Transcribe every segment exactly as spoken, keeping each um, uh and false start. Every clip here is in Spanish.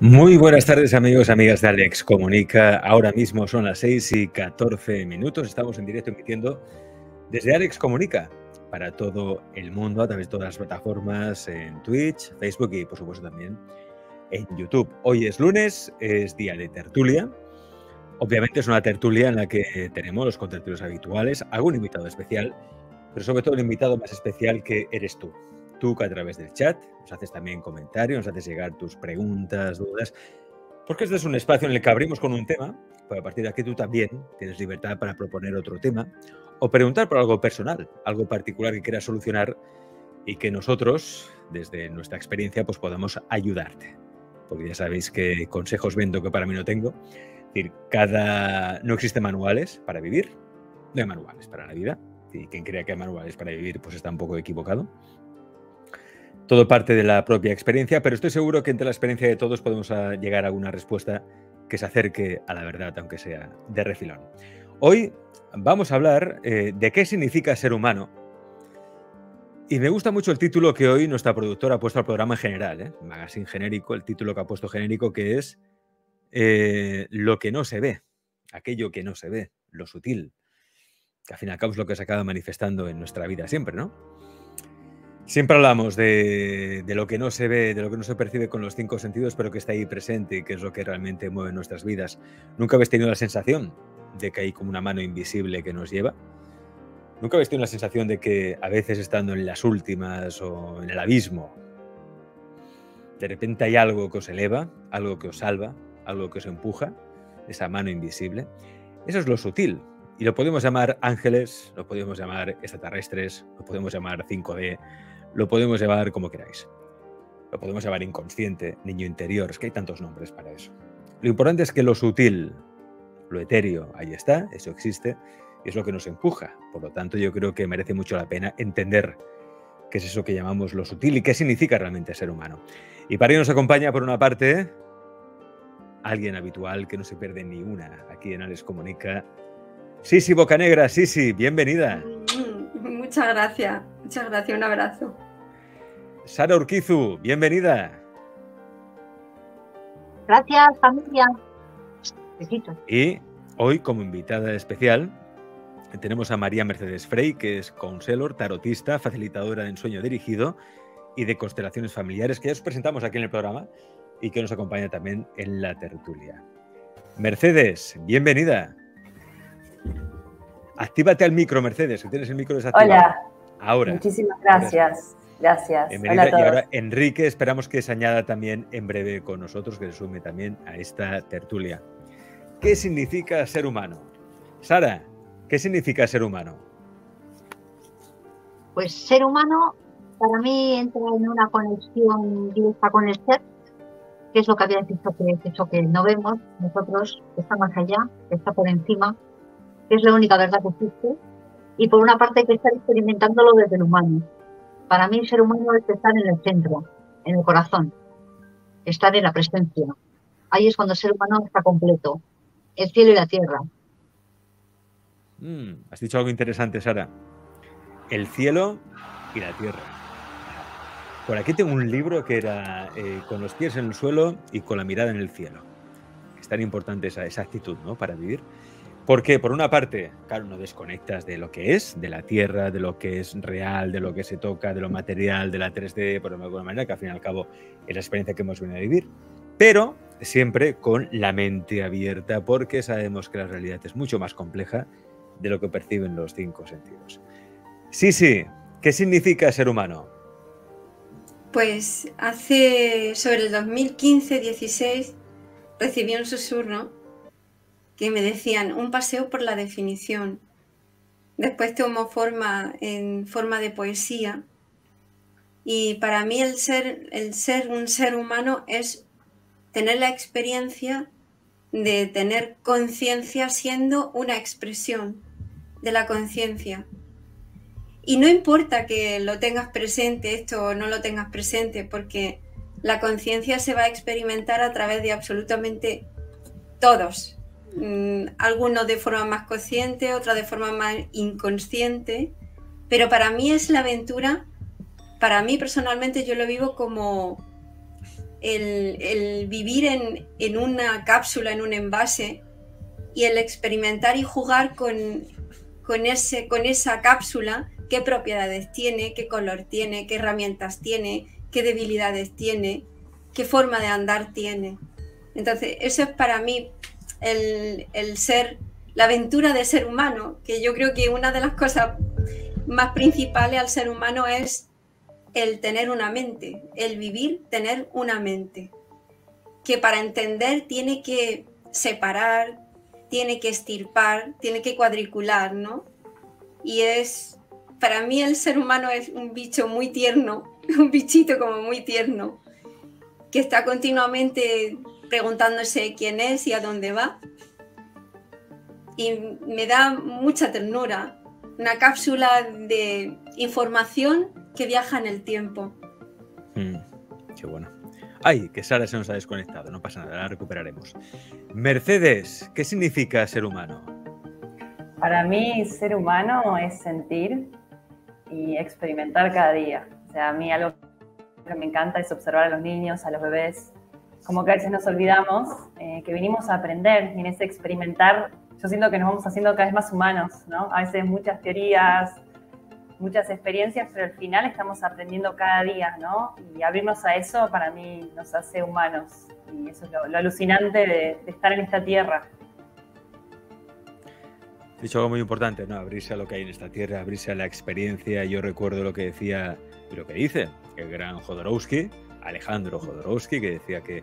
Muy buenas tardes, amigos, amigas de Alex Comunica. Ahora mismo son las seis y catorce minutos. Estamos en directo emitiendo desde Alex Comunica para todo el mundo, a través de todas las plataformas, en Twitch, Facebook y, por supuesto, también en YouTube. Hoy es lunes, es día de tertulia. Obviamente es una tertulia en la que tenemos los contertulios habituales, algún invitado especial, pero sobre todo el invitado más especial que eres tú. Tú que a través del chat nos haces también comentarios, nos haces llegar tus preguntas, dudas, porque este es un espacio en el que abrimos con un tema, pero a partir de aquí tú también tienes libertad para proponer otro tema o preguntar por algo personal, algo particular que quieras solucionar y que nosotros, desde nuestra experiencia, pues podamos ayudarte. Porque ya sabéis que consejos vendo que para mí no tengo. Es decir, cada... no existen manuales para vivir, no hay manuales para la vida. Y quien crea que hay manuales para vivir, pues está un poco equivocado. Todo parte de la propia experiencia, pero estoy seguro que entre la experiencia de todos podemos llegar a una respuesta que se acerque a la verdad, aunque sea de refilón. Hoy vamos a hablar eh, de qué significa ser humano. Y me gusta mucho el título que hoy nuestra productora ha puesto al programa en general, ¿eh? Magazine Genérico, el título que ha puesto genérico, que es eh, lo que no se ve, aquello que no se ve, lo sutil, que al fin y al cabo es lo que se acaba manifestando en nuestra vida siempre, ¿no? Siempre hablamos de, de lo que no se ve, de lo que no se percibe con los cinco sentidos, pero que está ahí presente y que es lo que realmente mueve nuestras vidas. ¿Nunca habéis tenido la sensación de que hay como una mano invisible que nos lleva? ¿Nunca habéis tenido la sensación de que a veces estando en las últimas o en el abismo, de repente hay algo que os eleva, algo que os salva, algo que os empuja? Esa mano invisible. Eso es lo sutil. Y lo podemos llamar ángeles, lo podemos llamar extraterrestres, lo podemos llamar cinco D, lo podemos llamar como queráis. Lo podemos llamar inconsciente, niño interior, es que hay tantos nombres para eso. Lo importante es que lo sutil, lo etéreo, ahí está, eso existe, y es lo que nos empuja. Por lo tanto, yo creo que merece mucho la pena entender qué es eso que llamamos lo sutil y qué significa realmente ser humano. Y para ello nos acompaña, por una parte, alguien habitual que no se pierde ni una aquí en Alex Comunica. Sisi Boca Negra, Sisi, bienvenida. Muchas gracias, muchas gracias, un abrazo. Sara Urquizu, bienvenida. Gracias, familia. Besitos. Y hoy, como invitada especial, tenemos a María Mercedes Frey, que es counselor, tarotista, facilitadora de ensueño dirigido y de constelaciones familiares, que ya os presentamos aquí en el programa y que nos acompaña también en la tertulia. Mercedes, bienvenida. Actívate al micro, Mercedes, que tienes el micro desactivado. Hola. Ahora. Muchísimas gracias. Gracias. Gracias. Hola a todos. Y ahora, Enrique, esperamos que se añada también en breve con nosotros, que se sume también a esta tertulia. ¿Qué significa ser humano? Sara, ¿qué significa ser humano? Pues ser humano, para mí, entra en una conexión directa con el ser, que es lo que habías dicho, que es eso que no vemos nosotros, que está más allá, que está por encima, que es la única verdad que existe, y por una parte hay que estar experimentándolo desde el humano. Para mí el ser humano es estar en el centro, en el corazón, estar en la presencia. Ahí es cuando el ser humano está completo, el cielo y la tierra. Mm, has dicho algo interesante, Sara. El cielo y la tierra. Por aquí tengo un libro que era eh, con los pies en el suelo y con la mirada en el cielo. Es tan importante esa, esa actitud, ¿no?, para vivir. Porque, por una parte, claro, no desconectas de lo que es, de la tierra, de lo que es real, de lo que se toca, de lo material, de la tres D, por alguna manera, que al fin y al cabo es la experiencia que hemos venido a vivir, pero siempre con la mente abierta, porque sabemos que la realidad es mucho más compleja de lo que perciben los cinco sentidos. Sí, sí, ¿qué significa ser humano? Pues hace sobre el dos mil quince dieciséis recibí un susurro que me decían un paseo por la definición. Después tomó forma en forma de poesía. Y para mí el ser, el ser un ser humano es tener la experiencia de tener conciencia siendo una expresión de la conciencia. Y no importa que lo tengas presente esto o no lo tengas presente, porque la conciencia se va a experimentar a través de absolutamente todos. Algunos de forma más consciente, otros de forma más inconsciente, pero para mí es la aventura, para mí personalmente yo lo vivo como el, el vivir en, en una cápsula, en un envase, y el experimentar y jugar con, con, ese, con esa cápsula, qué propiedades tiene, qué color tiene, qué herramientas tiene, qué debilidades tiene, qué forma de andar tiene. Entonces, eso es para mí el, el ser, la aventura de ser humano, que yo creo que una de las cosas más principales al ser humano es el tener una mente, el vivir, tener una mente, que para entender tiene que separar, tiene que estirpar, tiene que cuadricular, ¿no? Y es, para mí el ser humano es un bicho muy tierno, un bichito como muy tierno, que está continuamente preguntándose quién es y a dónde va. Y me da mucha ternura, una cápsula de información que viaja en el tiempo. Mm, qué bueno. Ay, que Sara se nos ha desconectado, no pasa nada, la recuperaremos. Mercedes, ¿qué significa ser humano? Para mí ser humano es sentir y experimentar cada día. O sea, a mí algo que me encanta es observar a los niños, a los bebés, como que a veces nos olvidamos eh, que vinimos a aprender, y en ese experimentar yo siento que nos vamos haciendo cada vez más humanos, ¿no? A veces muchas teorías, muchas experiencias, pero al final estamos aprendiendo cada día, ¿no? Y abrirnos a eso para mí nos hace humanos, y eso es lo, lo alucinante de, de estar en esta tierra. He dicho algo muy importante, ¿no? Abrirse a lo que hay en esta tierra, abrirse a la experiencia. Yo recuerdo lo que decía y lo que dice el gran Jodorowsky, Alejandro Jodorowsky, que decía que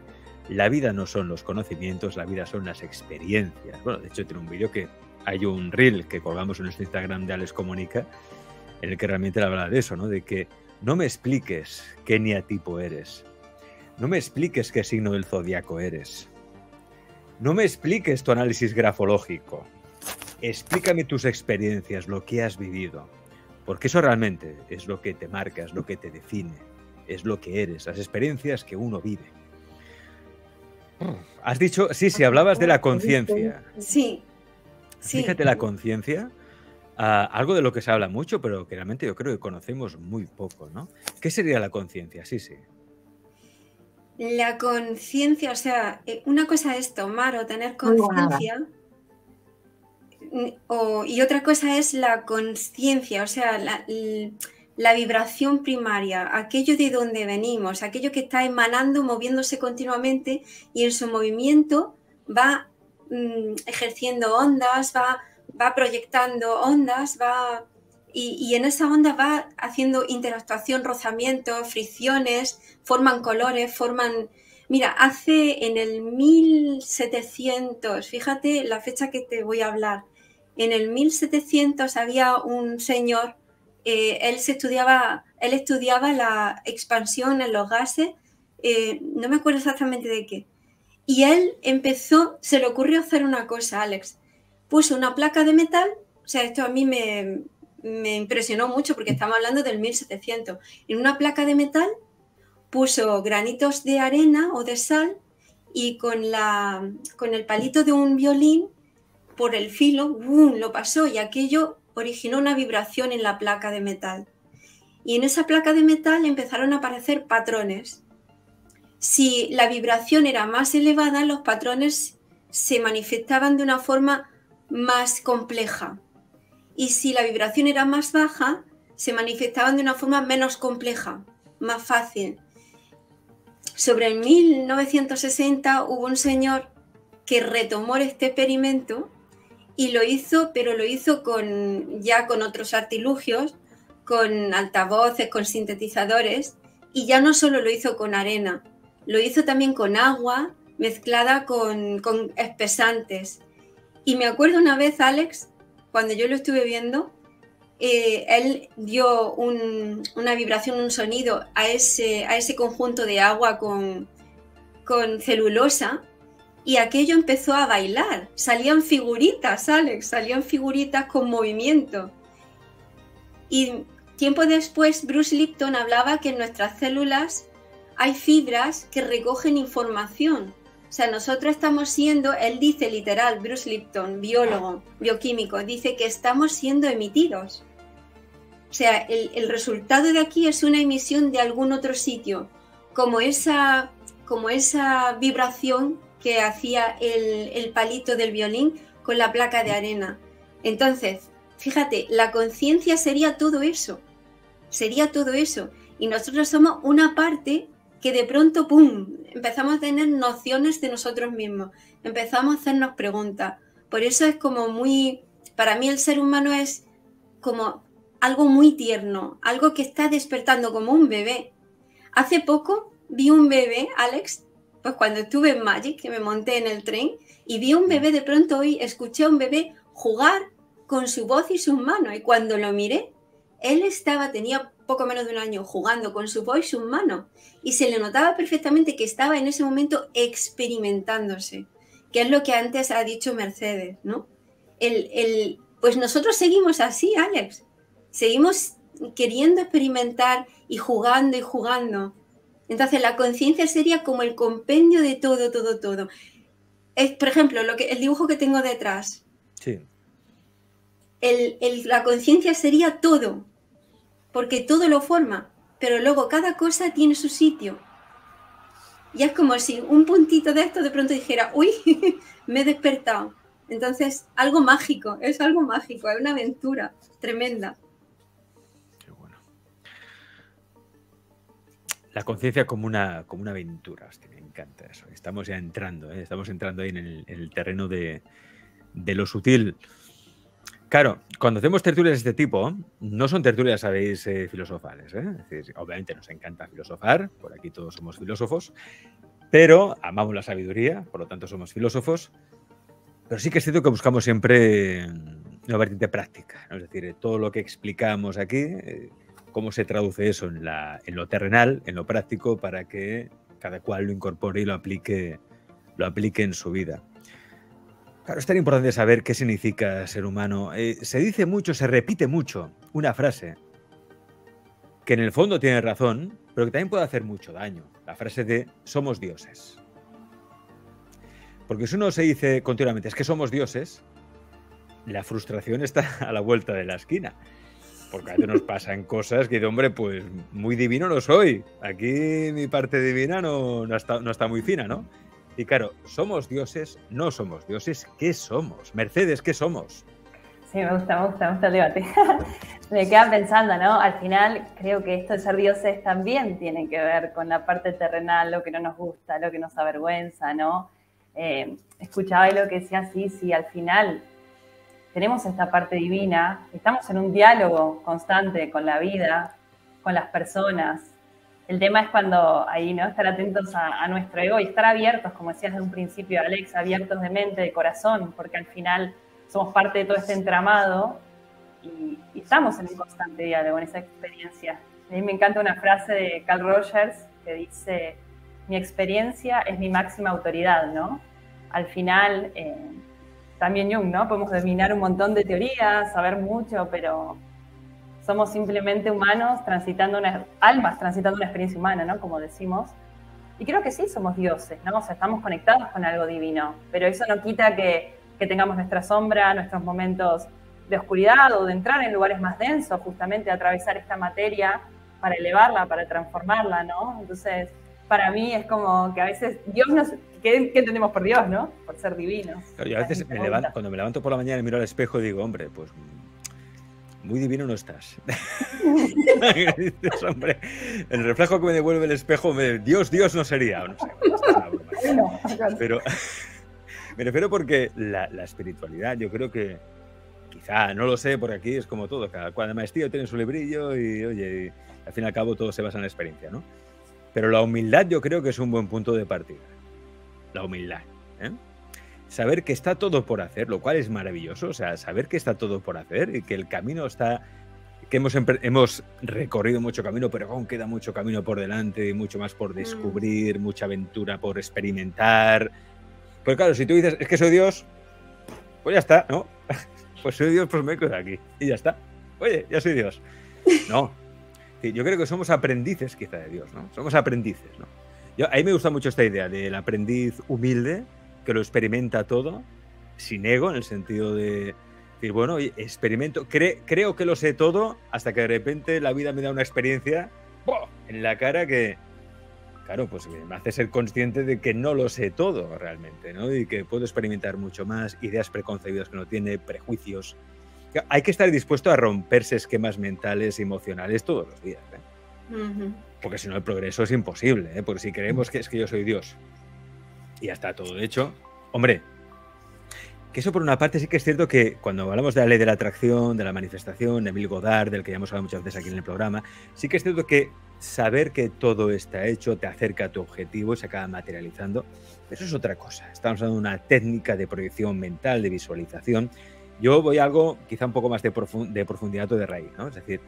la vida no son los conocimientos, la vida son las experiencias. Bueno, de hecho tiene un vídeo que hay un reel que colgamos en nuestro Instagram de Alex Comunica, en el que realmente le habla de eso, ¿no? De que no me expliques qué niatipo eres, no me expliques qué signo del zodiaco eres, no me expliques tu análisis grafológico, explícame tus experiencias, lo que has vivido, porque eso realmente es lo que te marca, es lo que te define, es lo que eres, las experiencias que uno vive. Has dicho, sí, sí, hablabas de la conciencia. Sí, sí. Fíjate, la conciencia, uh, algo de lo que se habla mucho, pero que realmente yo creo que conocemos muy poco, ¿no? ¿Qué sería la conciencia? Sí, sí. La conciencia, o sea, una cosa es tomar o tener conciencia, y otra cosa es la conciencia, o sea, la, la vibración primaria, aquello de donde venimos, aquello que está emanando, moviéndose continuamente, y en su movimiento va mm, ejerciendo ondas, va, va proyectando ondas, va y, y en esa onda va haciendo interactuación, rozamiento, fricciones, forman colores, forman... Mira, hace en el mil setecientos, fíjate la fecha que te voy a hablar, en el mil setecientos había un señor. Eh, él, se estudiaba, él estudiaba la expansión en los gases, eh, no me acuerdo exactamente de qué. Y él empezó, se le ocurrió hacer una cosa, Alex. Puso una placa de metal, o sea, esto a mí me, me impresionó mucho porque estamos hablando del mil setecientos. En una placa de metal puso granitos de arena o de sal y con, la, con el palito de un violín, por el filo, ¡bum!, lo pasó y aquello... originó una vibración en la placa de metal. Y en esa placa de metal empezaron a aparecer patrones. Si la vibración era más elevada, los patrones se manifestaban de una forma más compleja. Y si la vibración era más baja, se manifestaban de una forma menos compleja, más fácil. Sobre el mil novecientos sesenta hubo un señor que retomó este experimento y lo hizo, pero lo hizo con, ya con otros artilugios, con altavoces, con sintetizadores, y ya no solo lo hizo con arena, lo hizo también con agua mezclada con, con espesantes. Y me acuerdo una vez, Alex, cuando yo lo estuve viendo, eh, él dio un, una vibración, un sonido a ese, a ese conjunto de agua con, con celulosa, y aquello empezó a bailar, salían figuritas, Alex, salían figuritas con movimiento. Y tiempo después Bruce Lipton hablaba que en nuestras células hay fibras que recogen información. O sea, nosotros estamos siendo, él dice literal, Bruce Lipton, biólogo, bioquímico, dice que estamos siendo emitidos. O sea, el, el resultado de aquí es una emisión de algún otro sitio, como esa... como esa vibración que hacía el, el palito del violín con la placa de arena. Entonces, fíjate, la conciencia sería todo eso, sería todo eso. Y nosotros somos una parte que de pronto, ¡pum!, empezamos a tener nociones de nosotros mismos, empezamos a hacernos preguntas. Por eso es como muy, para mí el ser humano es como algo muy tierno, algo que está despertando como un bebé. Hace poco vi un bebé, Alex, pues cuando estuve en Magic, que me monté en el tren, y vi un bebé de pronto hoy, escuché a un bebé jugar con su voz y sus manos, y cuando lo miré, él estaba, tenía poco menos de un año, jugando con su voz y sus manos, y se le notaba perfectamente que estaba en ese momento experimentándose, que es lo que antes ha dicho Mercedes, ¿no? El, el, pues nosotros seguimos así, Alex, seguimos queriendo experimentar y jugando y jugando. Entonces la conciencia sería como el compendio de todo, todo, todo. Es, por ejemplo, lo que, el dibujo que tengo detrás. Sí. El, el, la conciencia sería todo, porque todo lo forma, pero luego cada cosa tiene su sitio. Y es como si un puntito de esto de pronto dijera, uy, me he despertado. Entonces, algo mágico, es algo mágico, es una aventura tremenda. Qué bueno. La conciencia como una, como una aventura, hostia, me encanta eso. Estamos ya entrando, ¿eh? Estamos entrando ahí en el, en el terreno de, de lo sutil. Claro, cuando hacemos tertulias de este tipo, no son tertulias, sabéis, eh, filosofales, ¿eh? Es decir, obviamente nos encanta filosofar, por aquí todos somos filósofos, pero amamos la sabiduría, por lo tanto somos filósofos, pero sí que es cierto que buscamos siempre una vertiente práctica, ¿no? Es decir, todo lo que explicamos aquí, eh, cómo se traduce eso en, la, en lo terrenal, en lo práctico, para que cada cual lo incorpore y lo aplique, lo aplique en su vida. Claro, es tan importante saber qué significa ser humano. Eh, se dice mucho, se repite mucho una frase que en el fondo tiene razón, pero que también puede hacer mucho daño. La frase de somos dioses. Porque si uno se dice continuamente es que somos dioses, la frustración está a la vuelta de la esquina. Porque a veces nos pasan cosas que, hombre, pues muy divino no soy. Aquí mi parte divina no, no, está, no está muy fina, ¿no? Y claro, ¿somos dioses? ¿No somos dioses? ¿Qué somos? Mercedes, ¿qué somos? Sí, me gusta, me gusta, me gusta el debate. Me queda pensando, ¿no? Al final creo que esto de ser dioses también tiene que ver con la parte terrenal, lo que no nos gusta, lo que nos avergüenza, ¿no? Eh, escuchaba lo que decía Sisi, al final tenemos esta parte divina, estamos en un diálogo constante con la vida, con las personas. El tema es cuando ahí, ¿no? Estar atentos a, a nuestro ego y estar abiertos, como decías de un principio, Alex, abiertos de mente, de corazón, porque al final somos parte de todo este entramado y, y estamos en un constante diálogo, en esa experiencia. A mí me encanta una frase de Carl Rogers que dice, mi experiencia es mi máxima autoridad, ¿no? Al final, eh, también Jung, ¿no? Podemos dominar un montón de teorías, saber mucho, pero... somos simplemente humanos transitando una, almas transitando una experiencia humana, ¿no? Como decimos. Y creo que sí somos dioses, ¿no? O sea, estamos conectados con algo divino. Pero eso no quita que, que tengamos nuestra sombra, nuestros momentos de oscuridad o de entrar en lugares más densos, justamente atravesar esta materia para elevarla, para transformarla, ¿no? Entonces, para mí es como que a veces Dios nos... ¿Qué, qué entendemos por Dios, no? Por ser divinos. Claro, yo a veces me levanto, cuando me levanto por la mañana y miro al espejo y digo, hombre, pues... muy divino no estás. Hombre, el reflejo que me devuelve el espejo, me, Dios, Dios no sería. No sé, no está, pero me refiero porque la, la espiritualidad, yo creo que quizá, no lo sé, porque aquí es como todo. Cada cual de maestría tiene su librillo y, oye, y al fin y al cabo todo se basa en la experiencia, ¿no? Pero la humildad yo creo que es un buen punto de partida. La humildad, ¿eh? Saber que está todo por hacer, lo cual es maravilloso, o sea, saber que está todo por hacer y que el camino está, que hemos, hemos recorrido mucho camino, pero aún queda mucho camino por delante, mucho más por descubrir, mucha aventura por experimentar. Pues claro, si tú dices, es que soy Dios, pues ya está, ¿no? Pues soy Dios, pues me quedo aquí y ya está. Oye, ya soy Dios. No, yo creo que somos aprendices quizá de Dios, ¿no? Somos aprendices, ¿no? Yo, a mí me gusta mucho esta idea del aprendiz humilde, que lo experimenta todo, sin ego, en el sentido de decir, bueno, experimento, cre, creo que lo sé todo, hasta que de repente la vida me da una experiencia ¡boh!, en la cara que, claro, pues me hace ser consciente de que no lo sé todo realmente, ¿no? Y que puedo experimentar mucho más, ideas preconcebidas que no tiene, prejuicios. Hay que estar dispuesto a romperse esquemas mentales y emocionales todos los días, ¿eh? Uh-huh. Porque si no el progreso es imposible, ¿eh? Porque si creemos que es que yo soy Dios y ya está todo hecho, hombre, que eso por una parte sí que es cierto que cuando hablamos de la ley de la atracción, de la manifestación, de Bill Godard, del que ya hemos hablado muchas veces aquí en el programa, sí que es cierto que saber que todo está hecho te acerca a tu objetivo y se acaba materializando, pero eso es otra cosa. Estamos hablando de una técnica de proyección mental, de visualización. Yo voy a algo quizá un poco más de, profund de profundidad o de raíz, ¿no? Es decir,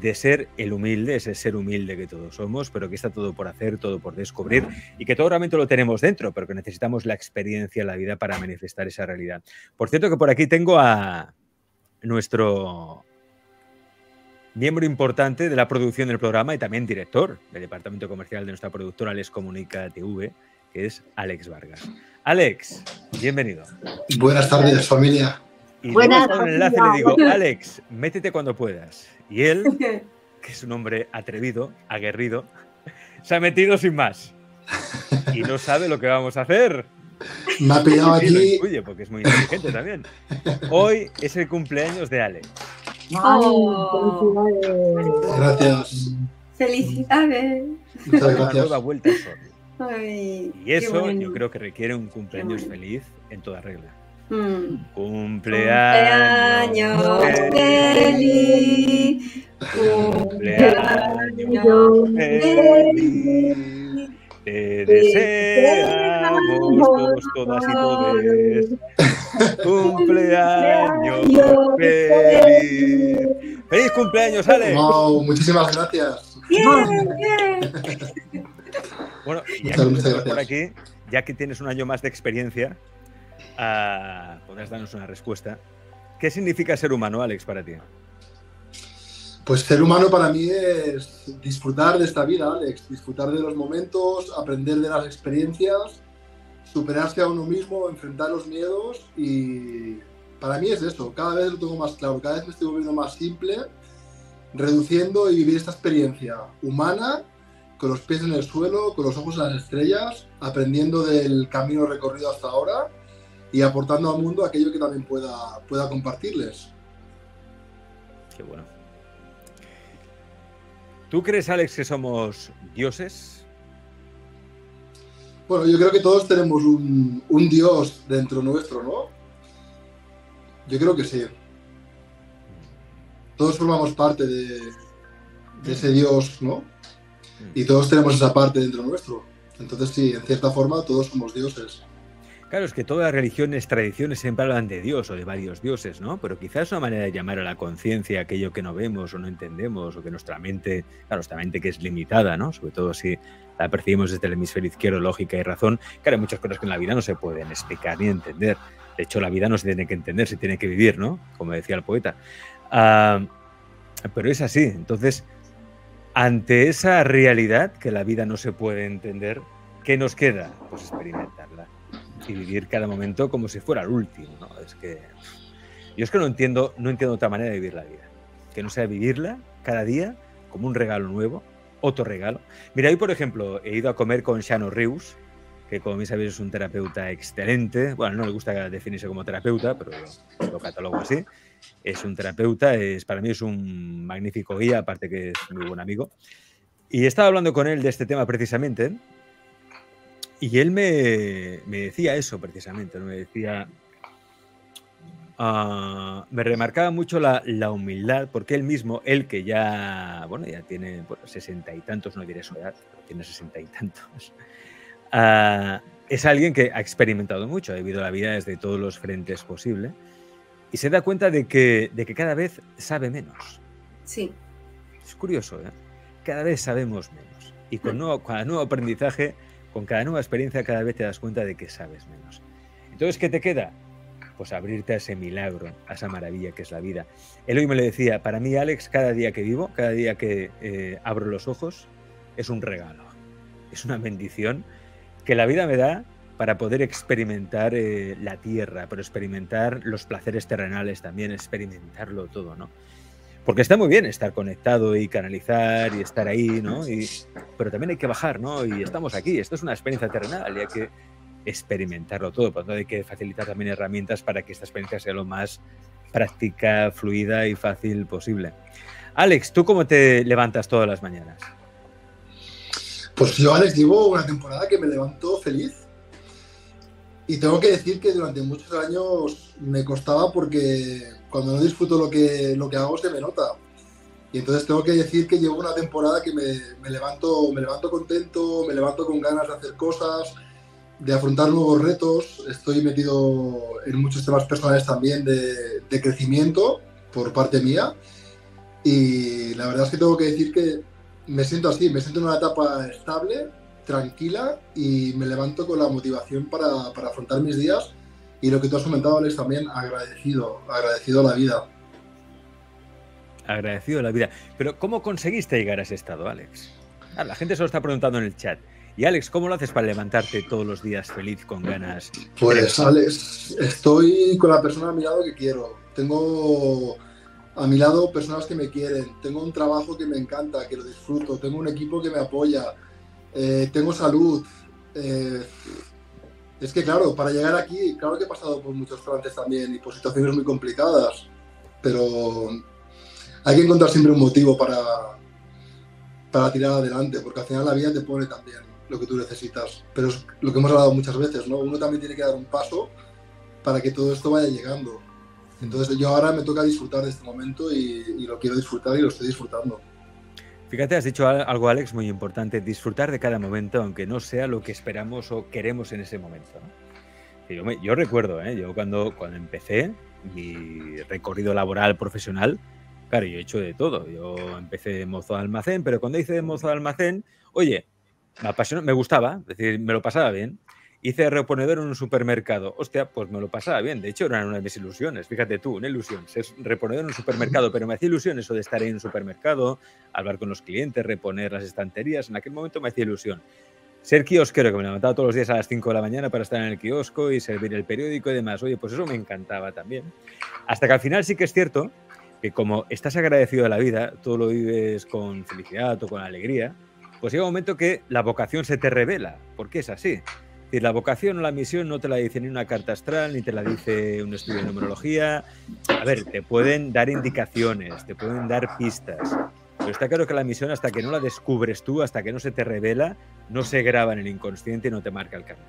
de ser el humilde, ese ser humilde que todos somos, pero que está todo por hacer, todo por descubrir y que todo realmente lo tenemos dentro, pero que necesitamos la experiencia, la vida para manifestar esa realidad. Por cierto que por aquí tengo a nuestro miembro importante de la producción del programa y también director del departamento comercial de nuestra productora Alex Comunica T V, que es Alex Vargas. Alex, bienvenido. Buenas tardes, familia. Y Buenas, luego en el enlace le digo, Alex, métete cuando puedas. Y él, que es un hombre atrevido, aguerrido, se ha metido sin más. Y no sabe lo que vamos a hacer. Me ha pillado sí, aquí. Oye, porque es muy inteligente también. Hoy es el cumpleaños de Alex. Oh. ¡Felicidades! Gracias. ¡Felicidades! Muchas gracias. Una nueva vuelta al sol. Ay, y eso bueno. Yo creo que requiere un cumpleaños bueno. feliz en toda regla. Mm. Cumpleaños, cumpleaños feliz, cumpleaños feliz, te deseamos todas y todos. Cumpleaños feliz. ¡Feliz cumpleaños, Alex! Wow, muchísimas gracias. Bien, bien. Bueno, ya que estás por aquí, ya que tienes un año más de experiencia, Ah, podrás darnos una respuesta. ¿Qué significa ser humano, Alex, para ti? Pues ser humano para mí es disfrutar de esta vida, Alex. Disfrutar de los momentos, aprender de las experiencias, superarse a uno mismo, enfrentar los miedos y para mí es eso. Cada vez lo tengo más claro, cada vez me estoy volviendo más simple, reduciendo y vivir esta experiencia humana con los pies en el suelo, con los ojos en las estrellas, aprendiendo del camino recorrido hasta ahora y aportando al mundo aquello que también pueda, pueda compartirles. Qué bueno. ¿Tú crees, Alex, que somos dioses? Bueno, yo creo que todos tenemos un, un dios dentro nuestro, ¿no? Yo creo que sí. Todos formamos parte de, de ese dios, ¿no? Y todos tenemos esa parte dentro nuestro. Entonces sí, en cierta forma todos somos dioses. Claro, es que todas las religiones, tradiciones siempre hablan de Dios o de varios dioses, ¿no? Pero quizás una manera de llamar a la conciencia aquello que no vemos o no entendemos o que nuestra mente, claro, nuestra mente que es limitada, ¿no? Sobre todo si la percibimos desde el hemisferio izquierdo, lógica y razón. Claro, hay muchas cosas que en la vida no se pueden explicar ni entender. De hecho, la vida no se tiene que entender, se tiene que vivir, ¿no? Como decía el poeta. Uh, pero es así. Entonces, ante esa realidad que la vida no se puede entender, ¿qué nos queda? Pues experimentarla. Y vivir cada momento como si fuera el último, ¿no? Es que yo es que no entiendo, no entiendo otra manera de vivir la vida, que no sea vivirla cada día como un regalo nuevo, otro regalo. Mira, hoy por ejemplo he ido a comer con Xano Reus, que como bien sabéis es un terapeuta excelente. Bueno, no le gusta definirse como terapeuta, pero lo catalogo así. Es un terapeuta, es, para mí es un magnífico guía, aparte que es muy buen amigo. Y he estado hablando con él de este tema precisamente. Y él me, me decía eso precisamente, ¿no? Me decía, uh, me remarcaba mucho la, la humildad, porque él mismo, él que ya, bueno, ya tiene bueno, sesenta y tantos, no diré su edad, pero tiene sesenta y tantos, uh, es alguien que ha experimentado mucho, ha vivido la vida desde todos los frentes posible y se da cuenta de que, de que cada vez sabe menos. Sí. Es curioso, ¿eh? Cada vez sabemos menos y con nuevo, con nuevo aprendizaje. Con cada nueva experiencia cada vez te das cuenta de que sabes menos. Entonces, ¿qué te queda? Pues abrirte a ese milagro, a esa maravilla que es la vida. Él hoy me lo decía, para mí, Alex, cada día que vivo, cada día que eh, abro los ojos, es un regalo. Es una bendición que la vida me da para poder experimentar eh, la tierra, pero experimentar los placeres terrenales también, experimentarlo todo, ¿no? Porque está muy bien estar conectado y canalizar y estar ahí, ¿no? Y, pero también hay que bajar, ¿no? Y estamos aquí, esto es una experiencia terrenal y hay que experimentarlo todo. Por lo tanto, hay que facilitar también herramientas para que esta experiencia sea lo más práctica, fluida y fácil posible. Alex, ¿tú cómo te levantas todas las mañanas? Pues yo, Alex, llevo una temporada que me levanto feliz. Y tengo que decir que durante muchos años me costaba porque cuando no disfruto lo que, lo que hago se me nota. Y entonces tengo que decir que llevo una temporada que me, me, levanto, me levanto contento, me levanto con ganas de hacer cosas, de afrontar nuevos retos. Estoy metido en muchos temas personales también de, de crecimiento por parte mía. Y la verdad es que tengo que decir que me siento así, me siento en una etapa estable, tranquila, y me levanto con la motivación para, para afrontar mis días. Y lo que tú has comentado, Alex, también agradecido, agradecido a la vida. Agradecido a la vida. Pero ¿cómo conseguiste llegar a ese estado, Alex? Ah, la gente se lo está preguntando en el chat. Y Alex, ¿cómo lo haces para levantarte todos los días feliz, con ganas? Pues, Alex, estoy con la persona a mi lado que quiero. Tengo a mi lado personas que me quieren. Tengo un trabajo que me encanta, que lo disfruto. Tengo un equipo que me apoya. Eh, tengo salud. Eh, es que claro, para llegar aquí, claro que he pasado por muchos frentes también y por situaciones muy complicadas, pero hay que encontrar siempre un motivo para, para tirar adelante, porque al final la vida te pone también lo que tú necesitas. Pero es lo que hemos hablado muchas veces, ¿no? Uno también tiene que dar un paso para que todo esto vaya llegando. Entonces yo ahora me toca disfrutar de este momento y, y lo quiero disfrutar y lo estoy disfrutando. Fíjate, has dicho algo, Alex, muy importante: disfrutar de cada momento, aunque no sea lo que esperamos o queremos en ese momento, ¿no? Yo, me, yo recuerdo, ¿eh? yo cuando, cuando empecé mi recorrido laboral profesional, claro, yo he hecho de todo. Yo empecé de mozo de almacén, pero cuando hice de mozo de almacén, oye, me apasionó, me gustaba, es decir, me lo pasaba bien. Hice de reponedor en un supermercado. Hostia, pues me lo pasaba bien. De hecho, eran una de mis ilusiones. Fíjate tú, una ilusión. Ser reponedor en un supermercado. Pero me hacía ilusión eso de estar ahí en un supermercado, hablar con los clientes, reponer las estanterías. En aquel momento me hacía ilusión. Ser kiosquero, que me levantaba todos los días a las cinco de la mañana para estar en el kiosco y servir el periódico y demás. Oye, pues eso me encantaba también. Hasta que al final sí que es cierto que como estás agradecido a la vida, todo lo vives con felicidad o con alegría, pues llega un momento que la vocación se te revela, porque es así. La vocación o la misión no te la dice ni una carta astral, ni te la dice un estudio de numerología. A ver, te pueden dar indicaciones, te pueden dar pistas. Pero está claro que la misión, hasta que no la descubres tú, hasta que no se te revela, no se graba en el inconsciente y no te marca el camino.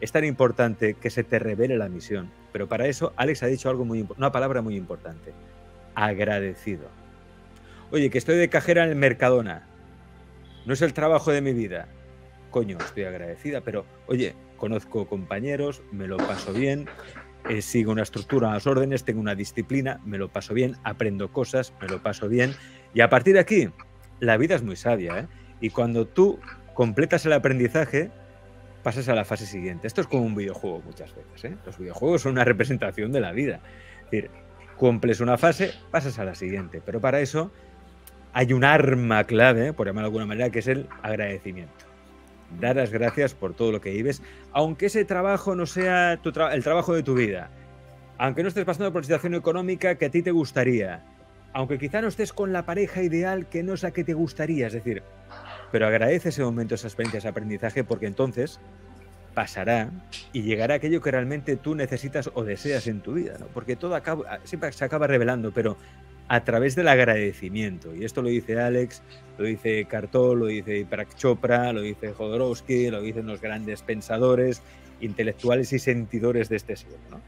Es tan importante que se te revele la misión. Pero para eso, Alex ha dicho algo muy importante, una palabra muy importante: agradecido. Oye, que estoy de cajera en el Mercadona. No es el trabajo de mi vida. Coño, estoy agradecida, pero oye, conozco compañeros, me lo paso bien, eh, sigo una estructura a las órdenes, tengo una disciplina, me lo paso bien, aprendo cosas, me lo paso bien. Y a partir de aquí, la vida es muy sabia, ¿eh? Y cuando tú completas el aprendizaje, pasas a la fase siguiente. Esto es como un videojuego muchas veces, ¿eh? Los videojuegos son una representación de la vida. Es decir, cumples una fase, pasas a la siguiente. Pero para eso hay un arma clave, por llamarlo de alguna manera, que es el agradecimiento. Dar las gracias por todo lo que vives, aunque ese trabajo no sea tu tra- el trabajo de tu vida, aunque no estés pasando por situación económica que a ti te gustaría, aunque quizá no estés con la pareja ideal que no es la que te gustaría, es decir, pero agradece ese momento, esa experiencia, ese aprendizaje, porque entonces pasará y llegará aquello que realmente tú necesitas o deseas en tu vida, ¿no? Porque todo acaba, siempre se acaba revelando, pero a través del agradecimiento. Y esto lo dice Alex, lo dice Cartol, lo dice Prak Chopra, lo dice Jodorowsky, lo dicen los grandes pensadores, intelectuales y sentidores de este siglo, ¿no?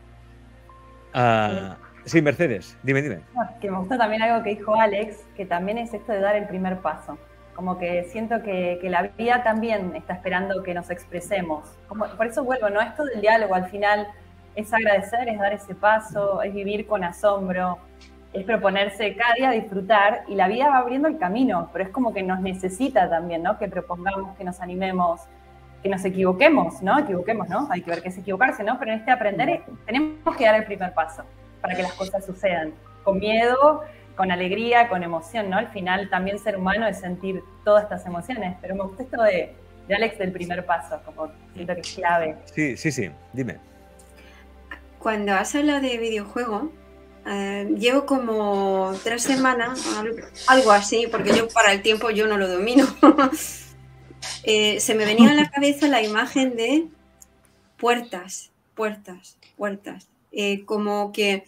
Ah, sí, Mercedes, dime, dime. Que me gustó también algo que dijo Alex, que también es esto de dar el primer paso. Como que siento que, que la vida también está esperando que nos expresemos. Como, por eso vuelvo, ¿no? Esto del diálogo al final es agradecer, es dar ese paso, es vivir con asombro, es proponerse cada día disfrutar, y la vida va abriendo el camino, pero es como que nos necesita también, ¿no? Que propongamos, que nos animemos, que nos equivoquemos, ¿no? Equivoquemos, ¿no? Hay que ver qué es equivocarse, ¿no? Pero en este aprender tenemos que dar el primer paso para que las cosas sucedan, con miedo, con alegría, con emoción, ¿no? Al final también ser humano es sentir todas estas emociones, pero me gusta esto de, de Alex del primer paso, como siento que es clave. Sí, sí, sí, dime. Cuando has hablado de videojuego, Eh, llevo como tres semanas, algo así, porque yo para el tiempo yo no lo domino. eh, se me venía a la cabeza la imagen de puertas, puertas, puertas. Eh, como que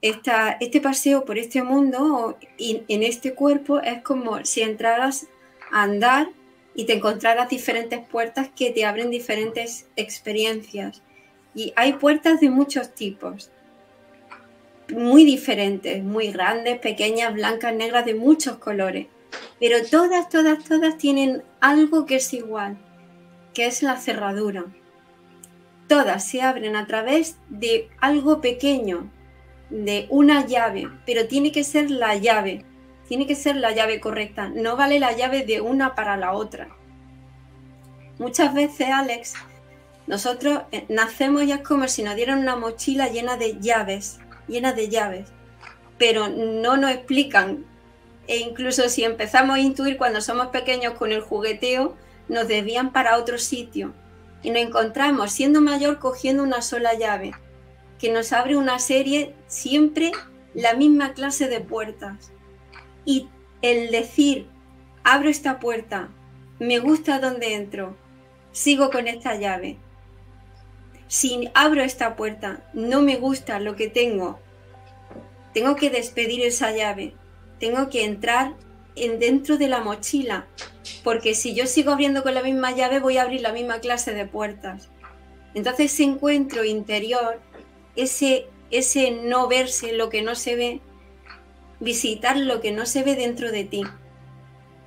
esta, este paseo por este mundo y en este cuerpo es como si entraras a andar y te encontraras diferentes puertas que te abren diferentes experiencias. Y hay puertas de muchos tipos, muy diferentes, muy grandes, pequeñas, blancas, negras, de muchos colores. Pero todas, todas, todas tienen algo que es igual, que es la cerradura. Todas se abren a través de algo pequeño, de una llave, pero tiene que ser la llave, tiene que ser la llave correcta. No vale la llave de una para la otra. Muchas veces, Alex, nosotros nacemos y es como si nos dieran una mochila llena de llaves, llena de llaves, pero no nos explican. E incluso si empezamos a intuir cuando somos pequeños con el jugueteo, nos desvían para otro sitio. Y nos encontramos, siendo mayor, cogiendo una sola llave, que nos abre una serie, siempre la misma clase de puertas. Y el decir, abro esta puerta, me gusta donde entro, sigo con esta llave. Si abro esta puerta, no me gusta lo que tengo, tengo que despedir esa llave, tengo que entrar en dentro de la mochila, porque si yo sigo abriendo con la misma llave voy a abrir la misma clase de puertas. Entonces ese encuentro interior, ese, ese no verse lo que no se ve, visitar lo que no se ve dentro de ti.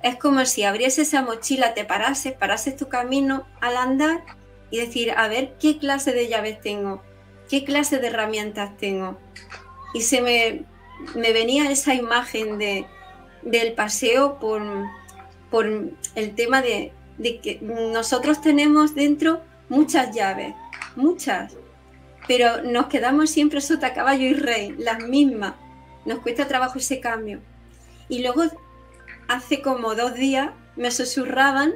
Es como si abrieses esa mochila, te parases, parases tu camino al andar y decir, a ver qué clase de llaves tengo, qué clase de herramientas tengo. Y se me, me venía esa imagen de, del paseo por, por el tema de, de que nosotros tenemos dentro muchas llaves, muchas, pero nos quedamos siempre sota caballo y rey, las mismas. Nos cuesta trabajo ese cambio. Y luego, hace como dos días, me susurraban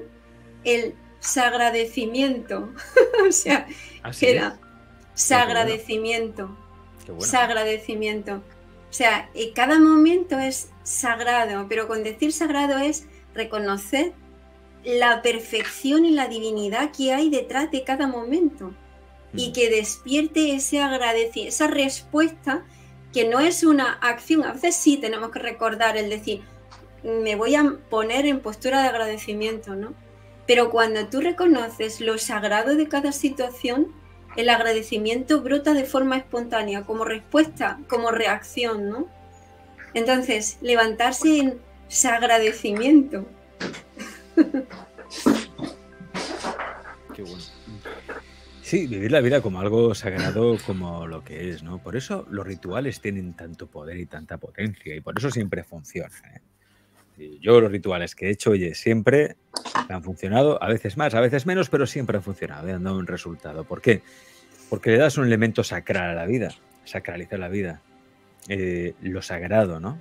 el sagradecimiento. O sea, así era es. sagradecimiento. Qué bueno. Sagradecimiento. O sea, cada momento es sagrado, pero con decir sagrado es reconocer la perfección y la divinidad que hay detrás de cada momento. Mm. Y que despierte ese agradecimiento, esa respuesta, que no es una acción. A veces sí tenemos que recordar el decir, me voy a poner en postura de agradecimiento, ¿no? Pero cuando tú reconoces lo sagrado de cada situación, el agradecimiento brota de forma espontánea, como respuesta, como reacción, ¿no? Entonces, levantarse en sagradecimiento. Qué bueno. Sí, vivir la vida como algo sagrado, como lo que es, ¿no? Por eso los rituales tienen tanto poder y tanta potencia, y por eso siempre funciona, ¿eh? Yo los rituales que he hecho, oye, siempre han funcionado, a veces más, a veces menos, pero siempre han funcionado, han dado un resultado. ¿Por qué? Porque le das un elemento sacral a la vida, sacraliza la vida, eh, lo sagrado, ¿no?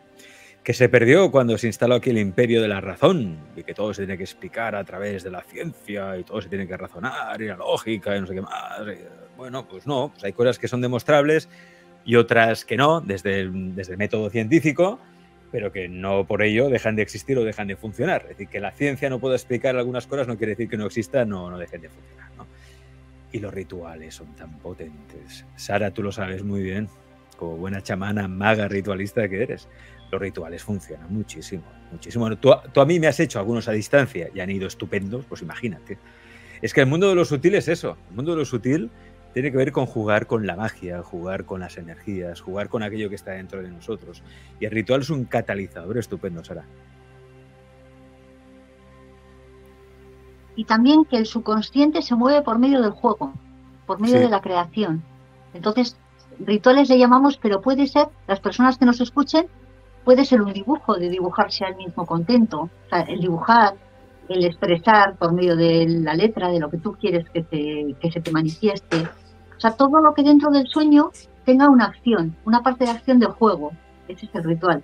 Que se perdió cuando se instaló aquí el imperio de la razón, y que todo se tiene que explicar a través de la ciencia, y todo se tiene que razonar, y la lógica, y no sé qué más. Y, bueno, pues no, pues hay cosas que son demostrables y otras que no, desde el, desde el método científico, pero que no por ello dejan de existir o dejan de funcionar. Es decir, que la ciencia no pueda explicar algunas cosas no quiere decir que no exista, no, no dejen de funcionar, ¿no? Y los rituales son tan potentes. Sara, tú lo sabes muy bien, como buena chamana, maga, ritualista que eres. Los rituales funcionan muchísimo, muchísimo. Bueno, tú, tú a mí me has hecho algunos a distancia y han ido estupendos, pues imagínate. Es que el mundo de lo sutil es eso. El mundo de lo sutil tiene que ver con jugar con la magia, jugar con las energías, jugar con aquello que está dentro de nosotros. Y el ritual es un catalizador estupendo, Sara. Y también que el subconsciente se mueve por medio del juego, por medio sí. de la creación. Entonces, rituales le llamamos, pero puede ser, las personas que nos escuchen, puede ser un dibujo, de dibujarse al mismo contento. O sea, el dibujar, el expresar por medio de la letra, de lo que tú quieres que, te, que se te manifieste. O sea, todo lo que dentro del sueño tenga una acción, una parte de acción del juego. Ese es el ritual.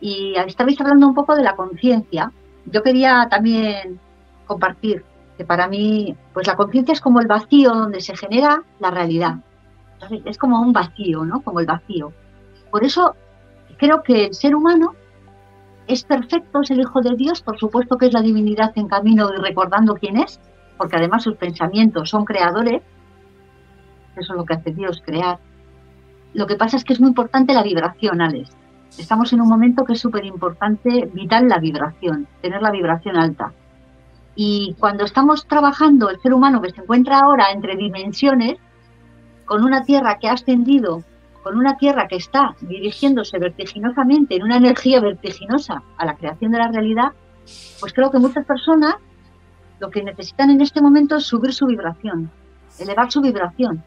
Y estabais hablando un poco de la conciencia. Yo quería también compartir que para mí, pues la conciencia es como el vacío donde se genera la realidad. Entonces, es como un vacío, ¿no? Como el vacío. Por eso creo que el ser humano es perfecto, es el Hijo de Dios, por supuesto que es la divinidad en camino y recordando quién es, porque además sus pensamientos son creadores, eso es lo que hace Dios, crear. Lo que pasa es que es muy importante la vibración, Alex. Estamos en un momento que es súper importante, vital la vibración, tener la vibración alta. Y cuando estamos trabajando, el ser humano que se encuentra ahora entre dimensiones, con una tierra que ha ascendido, con una tierra que está dirigiéndose vertiginosamente, en una energía vertiginosa a la creación de la realidad, pues creo que muchas personas lo que necesitan en este momento es subir su vibración, elevar su vibración,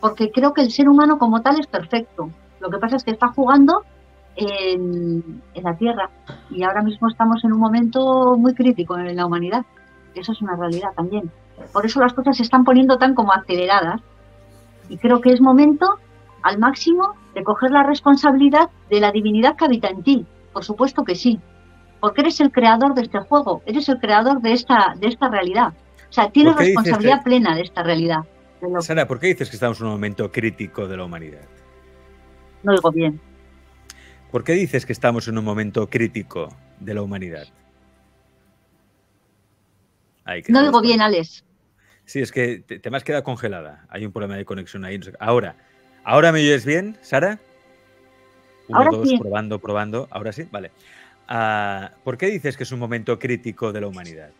porque creo que el ser humano como tal es perfecto. Lo que pasa es que está jugando en, en la Tierra y ahora mismo estamos en un momento muy crítico en la humanidad. Eso es una realidad también. Por eso las cosas se están poniendo tan como aceleradas y creo que es momento al máximo de coger la responsabilidad de la divinidad que habita en ti. Por supuesto que sí, porque eres el creador de este juego, eres el creador de esta, de esta realidad. O sea, tienes responsabilidad plena de esta realidad. De lo... Sara, ¿por qué dices que estamos en un momento crítico de la humanidad? No digo bien. ¿Por qué dices que estamos en un momento crítico de la humanidad? Ahí, no digo bien, Alex. Sí, es que te, te me has quedado congelada. Hay un problema de conexión ahí. No sé. Ahora, ¿ahora me oyes bien, Sara? Uno, ahora dos, sí. probando, probando. Ahora sí, vale. Ah, ¿por qué dices que es un momento crítico de la humanidad?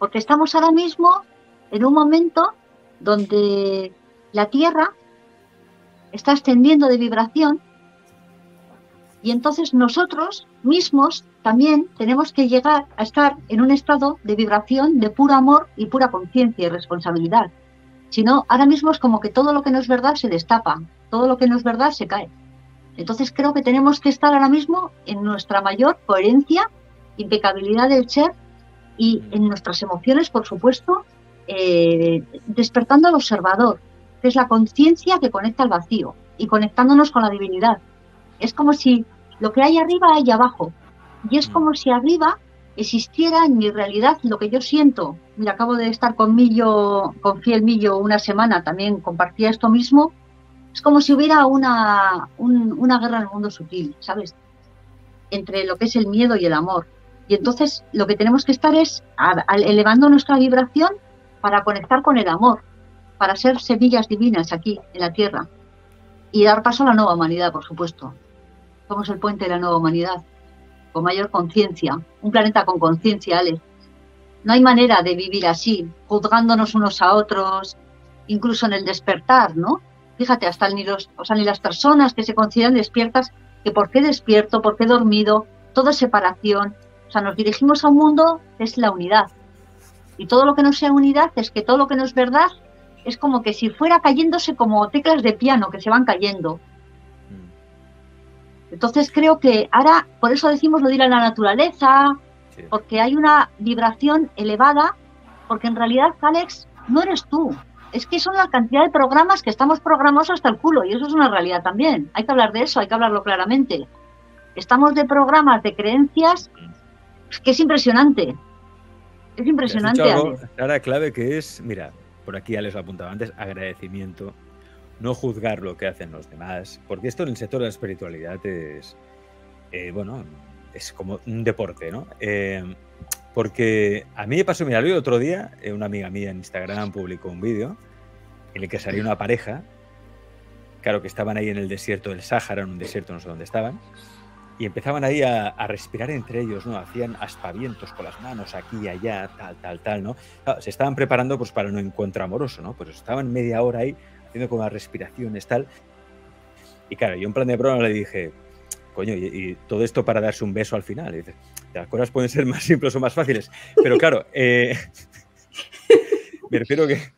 Porque estamos ahora mismo en un momento donde la Tierra está ascendiendo de vibración y entonces nosotros mismos también tenemos que llegar a estar en un estado de vibración de puro amor y pura conciencia y responsabilidad. Si no, ahora mismo es como que todo lo que no es verdad se destapa, todo lo que no es verdad se cae. Entonces creo que tenemos que estar ahora mismo en nuestra mayor coherencia, impecabilidad del ser y en nuestras emociones, por supuesto, eh, despertando al observador, que es la conciencia que conecta al vacío y conectándonos con la divinidad. Es como si lo que hay arriba hay abajo y es como si arriba existiera en mi realidad lo que yo siento. Mira, acabo de estar con Millo, con Fiel Millo una semana, también compartía esto mismo. Es como si hubiera una, un, una guerra en el mundo sutil, ¿sabes? Entre lo que es el miedo y el amor. Y entonces lo que tenemos que estar es a, a, elevando nuestra vibración para conectar con el amor, para ser semillas divinas aquí, en la Tierra, y dar paso a la nueva humanidad, por supuesto. Somos el puente de la nueva humanidad, con mayor conciencia, un planeta con conciencia, Alex. No hay manera de vivir así, juzgándonos unos a otros, incluso en el despertar, ¿no? Fíjate, hasta ni, los, o sea, ni las personas que se consideran despiertas, que por qué despierto, por qué he dormido, todo es separación. O sea, nos dirigimos a un mundo que es la unidad. Y todo lo que no sea unidad es que todo lo que no es verdad es como que si fuera cayéndose como teclas de piano que se van cayendo. Entonces creo que ahora, por eso decimos lo de ir a la naturaleza, sí, porque hay una vibración elevada, porque en realidad, Alex, no eres tú. Es que son la cantidad de programas que estamos programados hasta el culo y eso es una realidad también. Hay que hablar de eso, hay que hablarlo claramente. Estamos de programas, de creencias... Es que es impresionante. Es impresionante. Ahora clave que es, mira, por aquí ya les lo apuntaba antes, agradecimiento, no juzgar lo que hacen los demás, porque esto en el sector de la espiritualidad es, eh, bueno, es como un deporte, ¿no? Eh, porque a mí me pasó, mira, el otro día, una amiga mía en Instagram publicó un vídeo en el que salía una pareja, claro que estaban ahí en el desierto del Sáhara, en un desierto no sé dónde estaban, y empezaban ahí a, a respirar entre ellos, ¿no? Hacían aspavientos con las manos aquí y allá, tal, tal, tal, ¿no? Claro, se estaban preparando pues para un encuentro amoroso, ¿no? Pues estaban media hora ahí haciendo como las respiraciones, tal. Y claro, yo en plan de broma le dije, coño, y, y todo esto para darse un beso al final. Y dices, las cosas pueden ser más simples o más fáciles. Pero claro, eh, me refiero que...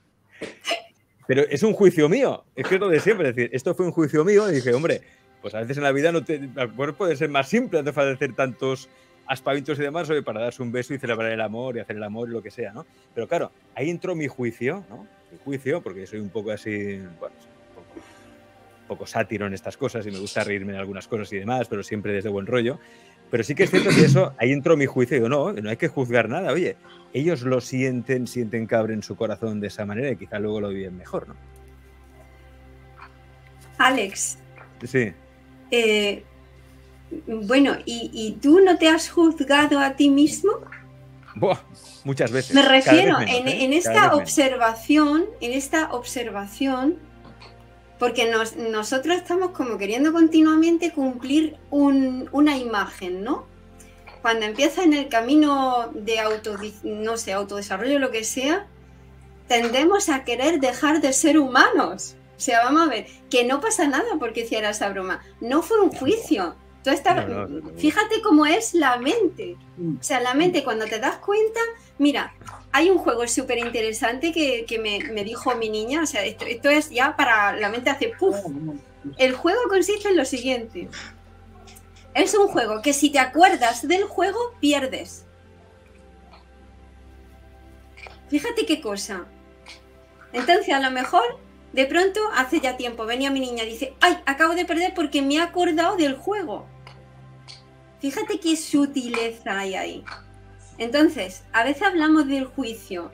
Pero es un juicio mío, es que es lo de siempre. Es decir, esto fue un juicio mío y dije, hombre... Pues a veces en la vida no te, bueno, puede ser más simple, no te falta hacer tantos aspavientos y demás, oye, para darse un beso y celebrar el amor y hacer el amor y lo que sea, ¿no? Pero claro, ahí entró mi juicio, ¿no? Mi juicio, porque soy un poco así, bueno, un poco, un poco sátiro en estas cosas y me gusta reírme de algunas cosas y demás, pero siempre desde buen rollo. Pero sí que es cierto que eso, ahí entró mi juicio y digo, no, no hay que juzgar nada, oye, ellos lo sienten, sienten que abren su corazón de esa manera y quizá luego lo viven mejor, ¿no? Alex. Sí. Eh, bueno, ¿y, ¿y tú no te has juzgado a ti mismo? Buah, muchas veces. Me refiero menos, en, ¿eh? en esta observación, en esta observación, porque nos, nosotros estamos como queriendo continuamente cumplir un, una imagen, ¿no? Cuando empiezas en el camino de auto, no sé, autodesarrollo, lo que sea, tendemos a querer dejar de ser humanos. O sea, vamos a ver, que no pasa nada porque hiciera esa broma. No fue un juicio. Tú estás, no, no, no. Fíjate cómo es la mente. O sea, la mente, cuando te das cuenta... Mira, hay un juego súper interesante que, que me, me dijo mi niña. O sea, esto, esto es ya para... La mente hace puff. El juego consiste en lo siguiente. Es un juego que si te acuerdas del juego, pierdes. Fíjate qué cosa. Entonces, a lo mejor... De pronto, hace ya tiempo, venía mi niña y dice, ¡ay, acabo de perder porque me he acordado del juego! Fíjate qué sutileza hay ahí. Entonces, a veces hablamos del juicio,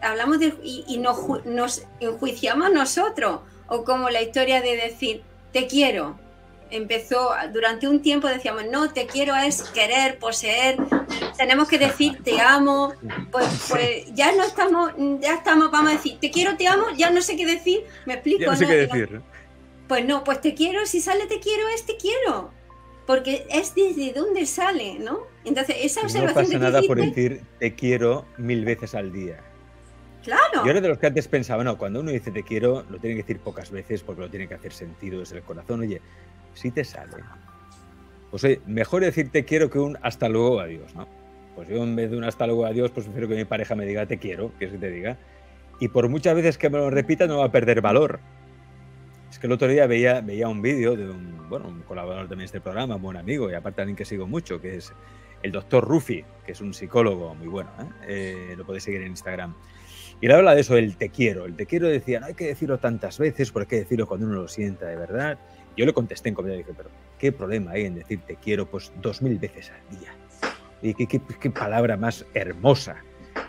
hablamos del, y, y nos, nos enjuiciamos nosotros, o como la historia de decir, te quiero. Empezó, durante un tiempo decíamos, no, te quiero es querer, poseer, tenemos que decir te amo, pues, pues ya no estamos, ya estamos, vamos a decir, te quiero, te amo, ya no sé qué decir, me explico. Ya no sé no, qué decir. No, pues no, pues te quiero, si sale te quiero es te quiero, porque es desde donde sale, ¿no? Entonces esa observación no pasa nada que por decir te quiero mil veces al día. Claro. Yo era de los que antes pensaba, no, cuando uno dice te quiero, lo tiene que decir pocas veces porque lo tiene que hacer sentido desde el corazón, oye, si te sale. Pues oye, mejor decir te quiero que un hasta luego adiós, ¿no? Pues yo en vez de un hasta luego adiós, pues prefiero que mi pareja me diga te quiero, que es que te diga. Y por muchas veces que me lo repita no va a perder valor. Es que el otro día veía, veía un vídeo de un, bueno, un colaborador también de este programa, un buen amigo, y aparte alguien que sigo mucho, que es el doctor Rufi, que es un psicólogo muy bueno, ¿eh? Eh, lo podéis seguir en Instagram. Y él habla de eso, el te quiero. El te quiero decía, no hay que decirlo tantas veces, porque hay que decirlo cuando uno lo sienta de verdad. Yo le contesté en comida y dije, pero ¿qué problema hay en decir te quiero pues dos mil veces al día? Y qué, qué, qué palabra más hermosa.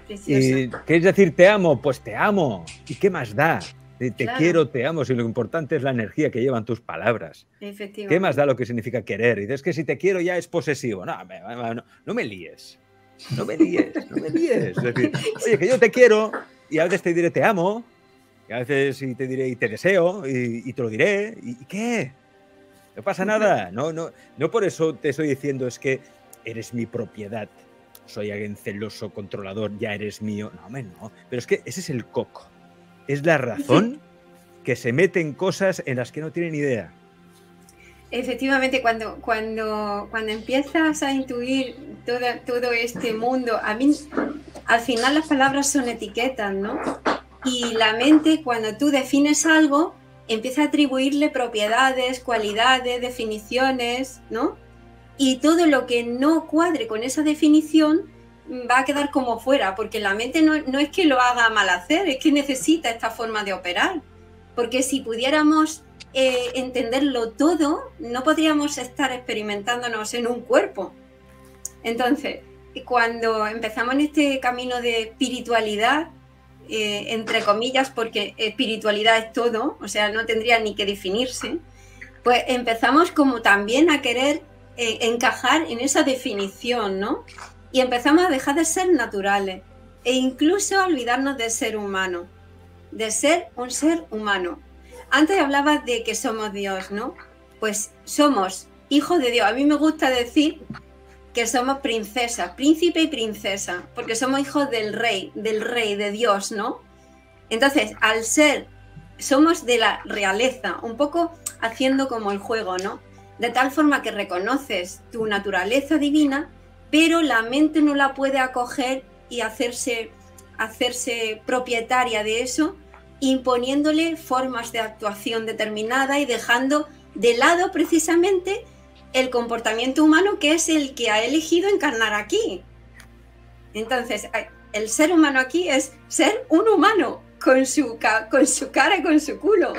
Y, ¿quieres decir te amo? Pues te amo. ¿Y qué más da? Te claro. quiero, te amo. Si lo importante es la energía que llevan tus palabras. ¿Qué más da lo que significa querer? Y dices que si te quiero ya es posesivo. No, no, no, no me líes. No me líes, no me líes. Es decir, oye, que yo te quiero y a veces te diré te amo. Y a veces y te diré y te deseo y, y te lo diré. ¿Y, ¿Y qué? No pasa nada. No, no, no por eso te estoy diciendo es que eres mi propiedad. Soy alguien celoso, controlador, ya eres mío. No, hombre, no. Pero es que ese es el coco. Es la razón que se mete en cosas en las que no tienen idea. Efectivamente, cuando, cuando, cuando empiezas a intuir todo, todo este mundo, a mí al final las palabras son etiquetas, ¿no? Y la mente, cuando tú defines algo, empieza a atribuirle propiedades, cualidades, definiciones, ¿no? Y todo lo que no cuadre con esa definición va a quedar como fuera, porque la mente no, no es que lo haga mal hacer, es que necesita esta forma de operar. Porque si pudiéramos eh, entenderlo todo, no podríamos estar experimentándonos en un cuerpo. Entonces, cuando empezamos en este camino de espiritualidad, Eh, entre comillas, porque espiritualidad es todo, o sea, no tendría ni que definirse, pues empezamos como también a querer eh, encajar en esa definición, ¿no? Y empezamos a dejar de ser naturales e incluso a olvidarnos de ser humano, de ser un ser humano. Antes hablabas de que somos Dios, ¿no? Pues somos hijos de Dios. A mí me gusta decir que somos princesas, príncipe y princesa, porque somos hijos del rey, del rey, de Dios, ¿no? Entonces, al ser, somos de la realeza, un poco haciendo como el juego, ¿no? De tal forma que reconoces tu naturaleza divina, pero la mente no la puede acoger y hacerse, hacerse propietaria de eso, imponiéndole formas de actuación determinada y dejando de lado precisamente el comportamiento humano, que es el que ha elegido encarnar aquí. Entonces, el ser humano aquí es ser un humano, con su, con su cara y con su culo,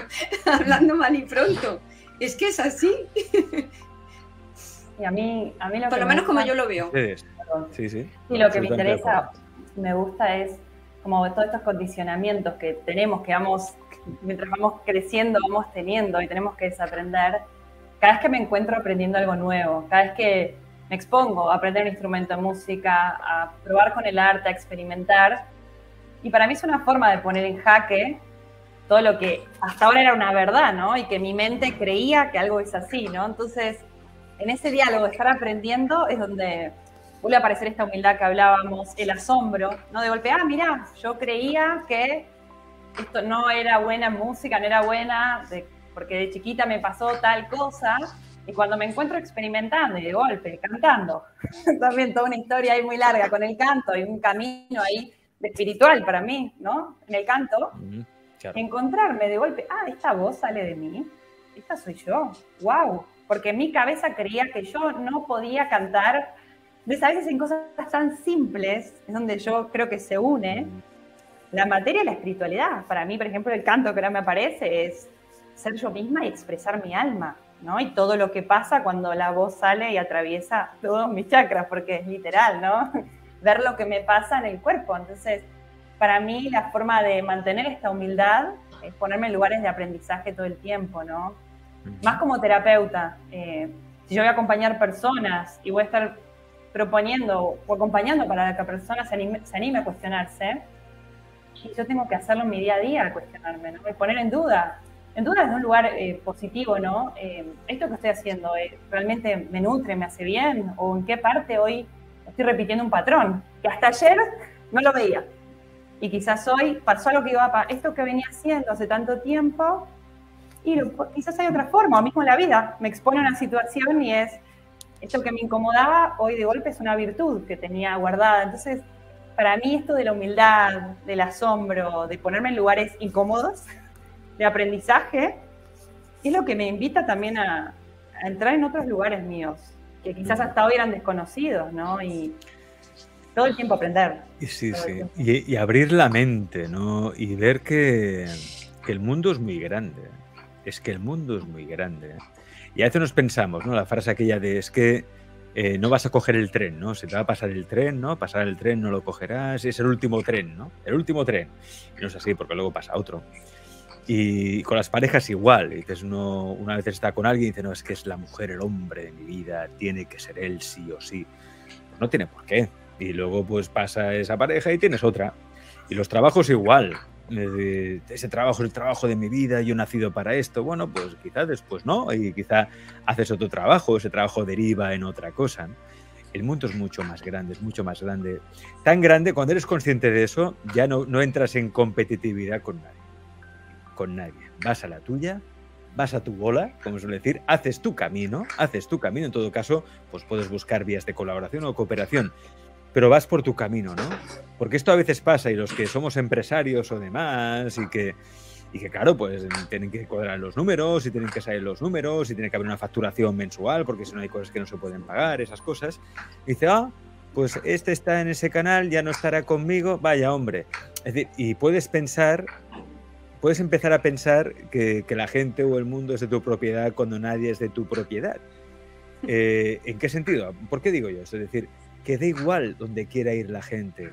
hablando mal y pronto. Es que es así. Y a mí, a mí lo Por que lo menos me gusta, como yo lo veo. Sí, sí. Y lo que me interesa, me gusta es como todos estos condicionamientos que tenemos, que vamos, mientras vamos creciendo, vamos teniendo y tenemos que desaprender. Cada vez que me encuentro aprendiendo algo nuevo, cada vez que me expongo a aprender un instrumento de música, a probar con el arte, a experimentar, y para mí es una forma de poner en jaque todo lo que hasta ahora era una verdad, ¿no? Y que mi mente creía que algo es así, ¿no? Entonces, en ese diálogo de estar aprendiendo es donde vuelve a aparecer esta humildad que hablábamos, el asombro, ¿no? De golpe, ah, mirá, yo creía que esto no era buena música, no era buena, de, porque de chiquita me pasó tal cosa, y cuando me encuentro experimentando y de golpe, cantando, también toda una historia ahí muy larga con el canto y un camino ahí de espiritual para mí, ¿no? En el canto, mm-hmm. Claro. Encontrarme de golpe, ah, esta voz sale de mí, esta soy yo, wow, porque mi cabeza creía que yo no podía cantar. Entonces, a veces en cosas tan simples es donde yo creo que se une la materia y la espiritualidad. Para mí, por ejemplo, el canto que ahora me aparece es ser yo misma y expresar mi alma, ¿no? Y todo lo que pasa cuando la voz sale y atraviesa todos mis chakras, porque es literal, ¿no? Ver lo que me pasa en el cuerpo. Entonces, para mí la forma de mantener esta humildad es ponerme en lugares de aprendizaje todo el tiempo, ¿no? Más como terapeuta. Eh, si yo voy a acompañar personas y voy a estar proponiendo o acompañando para que la persona se anime, se anime a cuestionarse, y yo tengo que hacerlo en mi día a día, cuestionarme, ¿no? Y poner en duda. En duda desde un lugar eh, positivo, ¿no? Eh, esto que estoy haciendo, eh, ¿realmente me nutre, me hace bien? ¿O en qué parte hoy estoy repitiendo un patrón que hasta ayer no lo veía? Y quizás hoy pasó lo que iba a esto que venía haciendo hace tanto tiempo, y lo, quizás hay otra forma, o mismo la vida me expone a una situación y es, esto que me incomodaba hoy de golpe es una virtud que tenía guardada. Entonces, para mí esto de la humildad, del asombro, de ponerme en lugares incómodos, de aprendizaje, es lo que me invita también a, a entrar en otros lugares míos, que quizás hasta hoy eran desconocidos, ¿no? Y todo el tiempo aprender. Sí, sí. Y, y abrir la mente, ¿no? Y ver que, que el mundo es muy grande. Es que el mundo es muy grande. Y a veces nos pensamos, ¿no? La frase aquella de es que eh, no vas a coger el tren, ¿no? Se te va a pasar el tren, ¿no? Pasar el tren no lo cogerás. Es el último tren, ¿no? El último tren. Y no es así, porque luego pasa otro. Y con las parejas igual. Y dices, no, una vez está con alguien y dice, no, es que es la mujer, el hombre de mi vida. Tiene que ser él sí o sí. Pues no tiene por qué. Y luego pues pasa esa pareja y tienes otra. Y los trabajos igual. Ese trabajo es el trabajo de mi vida, yo he nacido para esto. Bueno, pues quizá después no. Y quizá haces otro trabajo, ese trabajo deriva en otra cosa. El mundo es mucho más grande, es mucho más grande. Tan grande, cuando eres consciente de eso, ya no, no entras en competitividad con nadie. Con nadie. Vas a la tuya, vas a tu bola, como suele decir, haces tu camino, haces tu camino. En todo caso, pues puedes buscar vías de colaboración o cooperación. Pero vas por tu camino, ¿no? Porque esto a veces pasa, y los que somos empresarios o demás, y que, y que claro, pues tienen que cuadrar los números, y tienen que salir los números, y tiene que haber una facturación mensual, porque si no hay cosas que no se pueden pagar, esas cosas. Y dice, ah, pues este está en ese canal, ya no estará conmigo, vaya hombre. Es decir, y puedes pensar, puedes empezar a pensar que, que la gente o el mundo es de tu propiedad cuando nadie es de tu propiedad. Eh, ¿En qué sentido? ¿Por qué digo yo eso? Es decir, que da igual donde quiera ir la gente,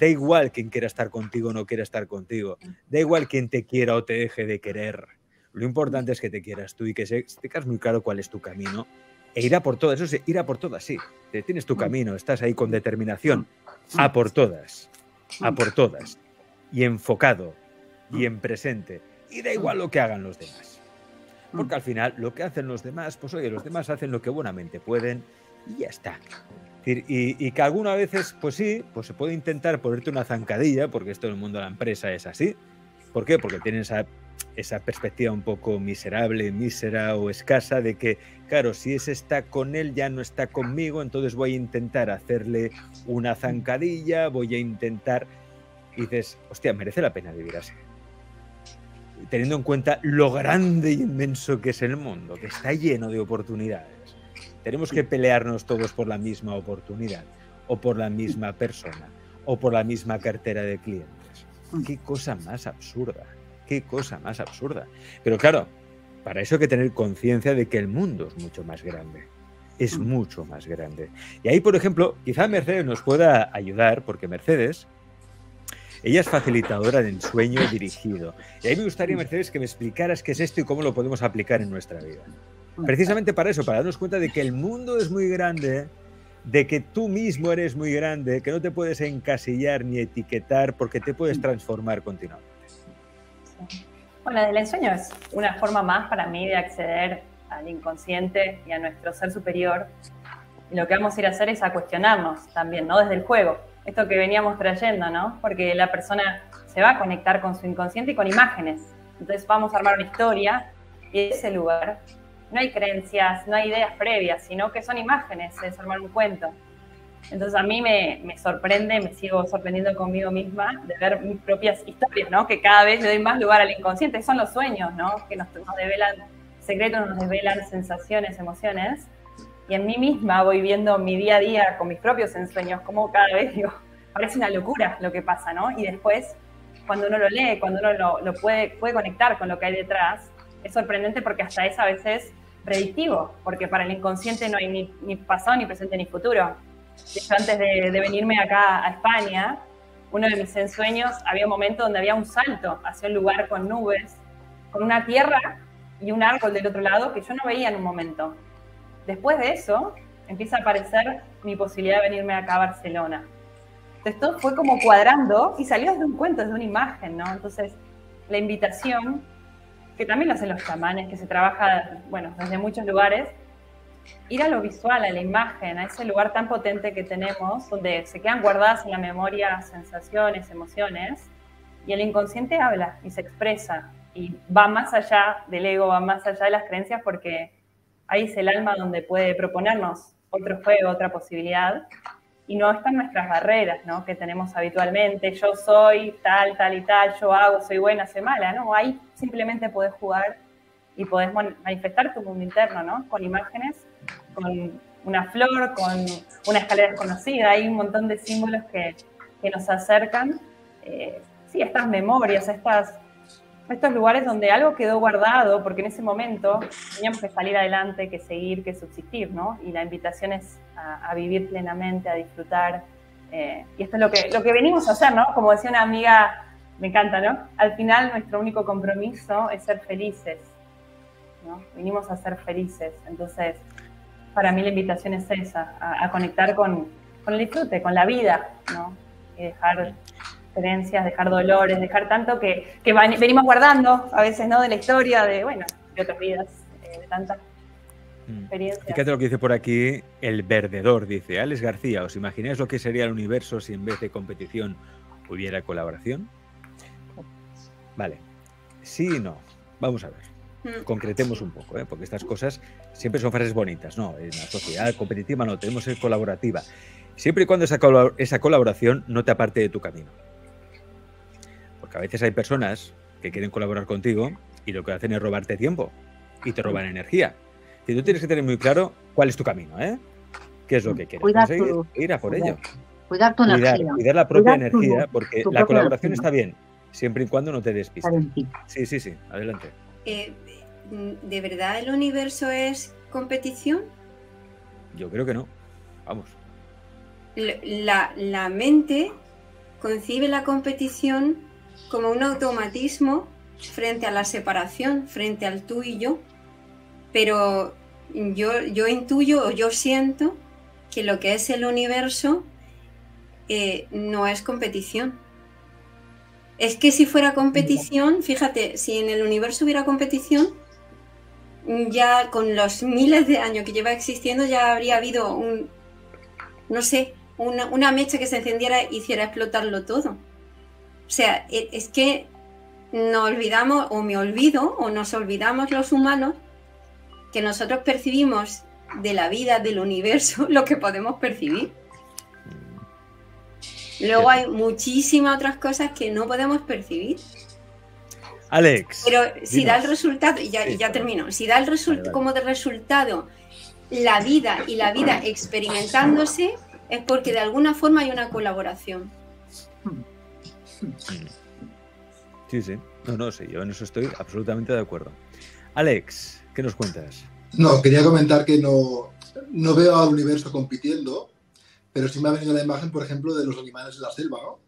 da igual quien quiera estar contigo o no quiera estar contigo, da igual quien te quiera o te deje de querer, lo importante es que te quieras tú y que tengas muy claro cuál es tu camino e ir a por todas, eso sí, ir a por todas, sí, tienes tu camino, estás ahí con determinación, a por todas, a por todas, y enfocado, y en presente, y da igual lo que hagan los demás, porque al final lo que hacen los demás, pues oye, los demás hacen lo que buenamente pueden y ya está. Y, y que algunas veces, pues sí, pues se puede intentar ponerte una zancadilla, porque esto en el mundo de la empresa es así. ¿Por qué? Porque tienen esa, esa perspectiva un poco miserable, mísera o escasa de que, claro, si ese está con él, ya no está conmigo, entonces voy a intentar hacerle una zancadilla, voy a intentar... Y dices, hostia, merece la pena vivir así. Teniendo en cuenta lo grande y inmenso que es el mundo, que está lleno de oportunidades. Tenemos que pelearnos todos por la misma oportunidad, o por la misma persona, o por la misma cartera de clientes. ¡Qué cosa más absurda! ¡Qué cosa más absurda! Pero claro, para eso hay que tener conciencia de que el mundo es mucho más grande. Es mucho más grande. Y ahí, por ejemplo, quizá Mercedes nos pueda ayudar, porque Mercedes Ella es facilitadora de ensueño dirigido. Y ahí me gustaría, Mercedes, que me explicaras qué es esto y cómo lo podemos aplicar en nuestra vida. Precisamente para eso, para darnos cuenta de que el mundo es muy grande, de que tú mismo eres muy grande, que no te puedes encasillar ni etiquetar porque te puedes transformar continuamente. Bueno, el ensueño es una forma más para mí de acceder al inconsciente y a nuestro ser superior. Y lo que vamos a ir a hacer es a cuestionarnos también, ¿no? Desde el juego. Esto que veníamos trayendo, ¿no? Porque la persona se va a conectar con su inconsciente y con imágenes. Entonces vamos a armar una historia y en ese lugar no hay creencias, no hay ideas previas, sino que son imágenes, es armar un cuento. Entonces a mí me, me sorprende, me sigo sorprendiendo conmigo misma de ver mis propias historias, ¿no? Que cada vez le doy más lugar al inconsciente. Son los sueños, ¿no? Que nos, nos develan secretos, nos desvelan sensaciones, emociones. Y en mí misma voy viendo mi día a día con mis propios ensueños, como cada vez digo, parece una locura lo que pasa, ¿no? Y después, cuando uno lo lee, cuando uno lo, lo puede, puede conectar con lo que hay detrás, es sorprendente porque hasta es a veces predictivo, porque para el inconsciente no hay ni, ni pasado, ni presente, ni futuro. De hecho, antes de, de venirme acá a España, uno de mis ensueños, había un momento donde había un salto hacia un lugar con nubes, con una tierra y un árbol del otro lado que yo no veía en un momento. Después de eso, empieza a aparecer mi posibilidad de venirme acá a Barcelona. Entonces, todo fue como cuadrando y salió desde un cuento, desde una imagen, ¿no? Entonces, la invitación, que también lo hacen los chamanes, que se trabaja, bueno, desde muchos lugares, ir a lo visual, a la imagen, a ese lugar tan potente que tenemos, donde se quedan guardadas en la memoria sensaciones, emociones, y el inconsciente habla y se expresa, y va más allá del ego, va más allá de las creencias, porque ahí es el alma donde puede proponernos otro juego, otra posibilidad. Y no están nuestras barreras, ¿no? Que tenemos habitualmente. Yo soy tal, tal y tal, yo hago, soy buena, soy mala, ¿no? Ahí simplemente podés jugar y podés manifestar tu mundo interno, ¿no? Con imágenes, con una flor, con una escalera desconocida. Hay un montón de símbolos que, que nos acercan. Eh, sí, estas memorias, estas... estos lugares donde algo quedó guardado, porque en ese momento teníamos que salir adelante, que seguir, que subsistir, ¿no? Y la invitación es a, a vivir plenamente, a disfrutar. Eh, y esto es lo que, lo que venimos a hacer, ¿no? Como decía una amiga, me encanta, ¿no? Al final nuestro único compromiso es ser felices, ¿no? Venimos a ser felices. Entonces, para mí la invitación es esa, a, a conectar con, con el disfrute, con la vida, ¿no? Y dejar... creencias, dejar dolores, dejar tanto que, que venimos guardando a veces, ¿no? De la historia, de, bueno, de otras vidas, de tanta experiencia. Fíjate lo que dice por aquí el Verdedor, dice Alex García, ¿os imagináis lo que sería el universo si en vez de competición hubiera colaboración? Vale, sí y no, vamos a ver. Concretemos un poco, ¿eh? Porque estas cosas siempre son frases bonitas, ¿no? En la sociedad competitiva no, tenemos que ser colaborativa. Siempre y cuando esa, colab- esa colaboración no te aparte de tu camino. Porque a veces hay personas que quieren colaborar contigo y lo que hacen es robarte tiempo y te roban energía. Y tú tienes que tener muy claro cuál es tu camino, ¿eh? ¿Qué es lo que quieres? Cuidar tu, ir a por cuidar, ello. Cuidar tu energía. Cuidar, cuidar la propia cuidar energía, tu, porque tu la colaboración energía. Está bien, siempre y cuando no te despistes. Sí, sí, sí, adelante. Eh, ¿De verdad el universo es competición? Yo creo que no. Vamos. La, la mente concibe la competición como un automatismo frente a la separación, frente al tú y yo, pero yo, yo intuyo o yo siento que lo que es el universo eh, no es competición. Es que si fuera competición, fíjate, si en el universo hubiera competición, ya con los miles de años que lleva existiendo ya habría habido un, no sé, Una, una mecha que se encendiera e hiciera explotarlo todo. O sea, es que nos olvidamos, o me olvido, o nos olvidamos los humanos, que nosotros percibimos de la vida, del universo, lo que podemos percibir. Luego hay muchísimas otras cosas que no podemos percibir. Alex. Pero si dinos. Da el resultado, y ya, ya termino, si da el result, vale, vale. como de resultado la vida y la vida experimentándose, es porque de alguna forma hay una colaboración. Sí, sí. No, no, sí. Yo en eso estoy absolutamente de acuerdo. Alex, ¿qué nos cuentas? No, quería comentar que no, no veo al universo compitiendo, pero sí me ha venido la imagen, por ejemplo, de los animales de la selva, ¿no?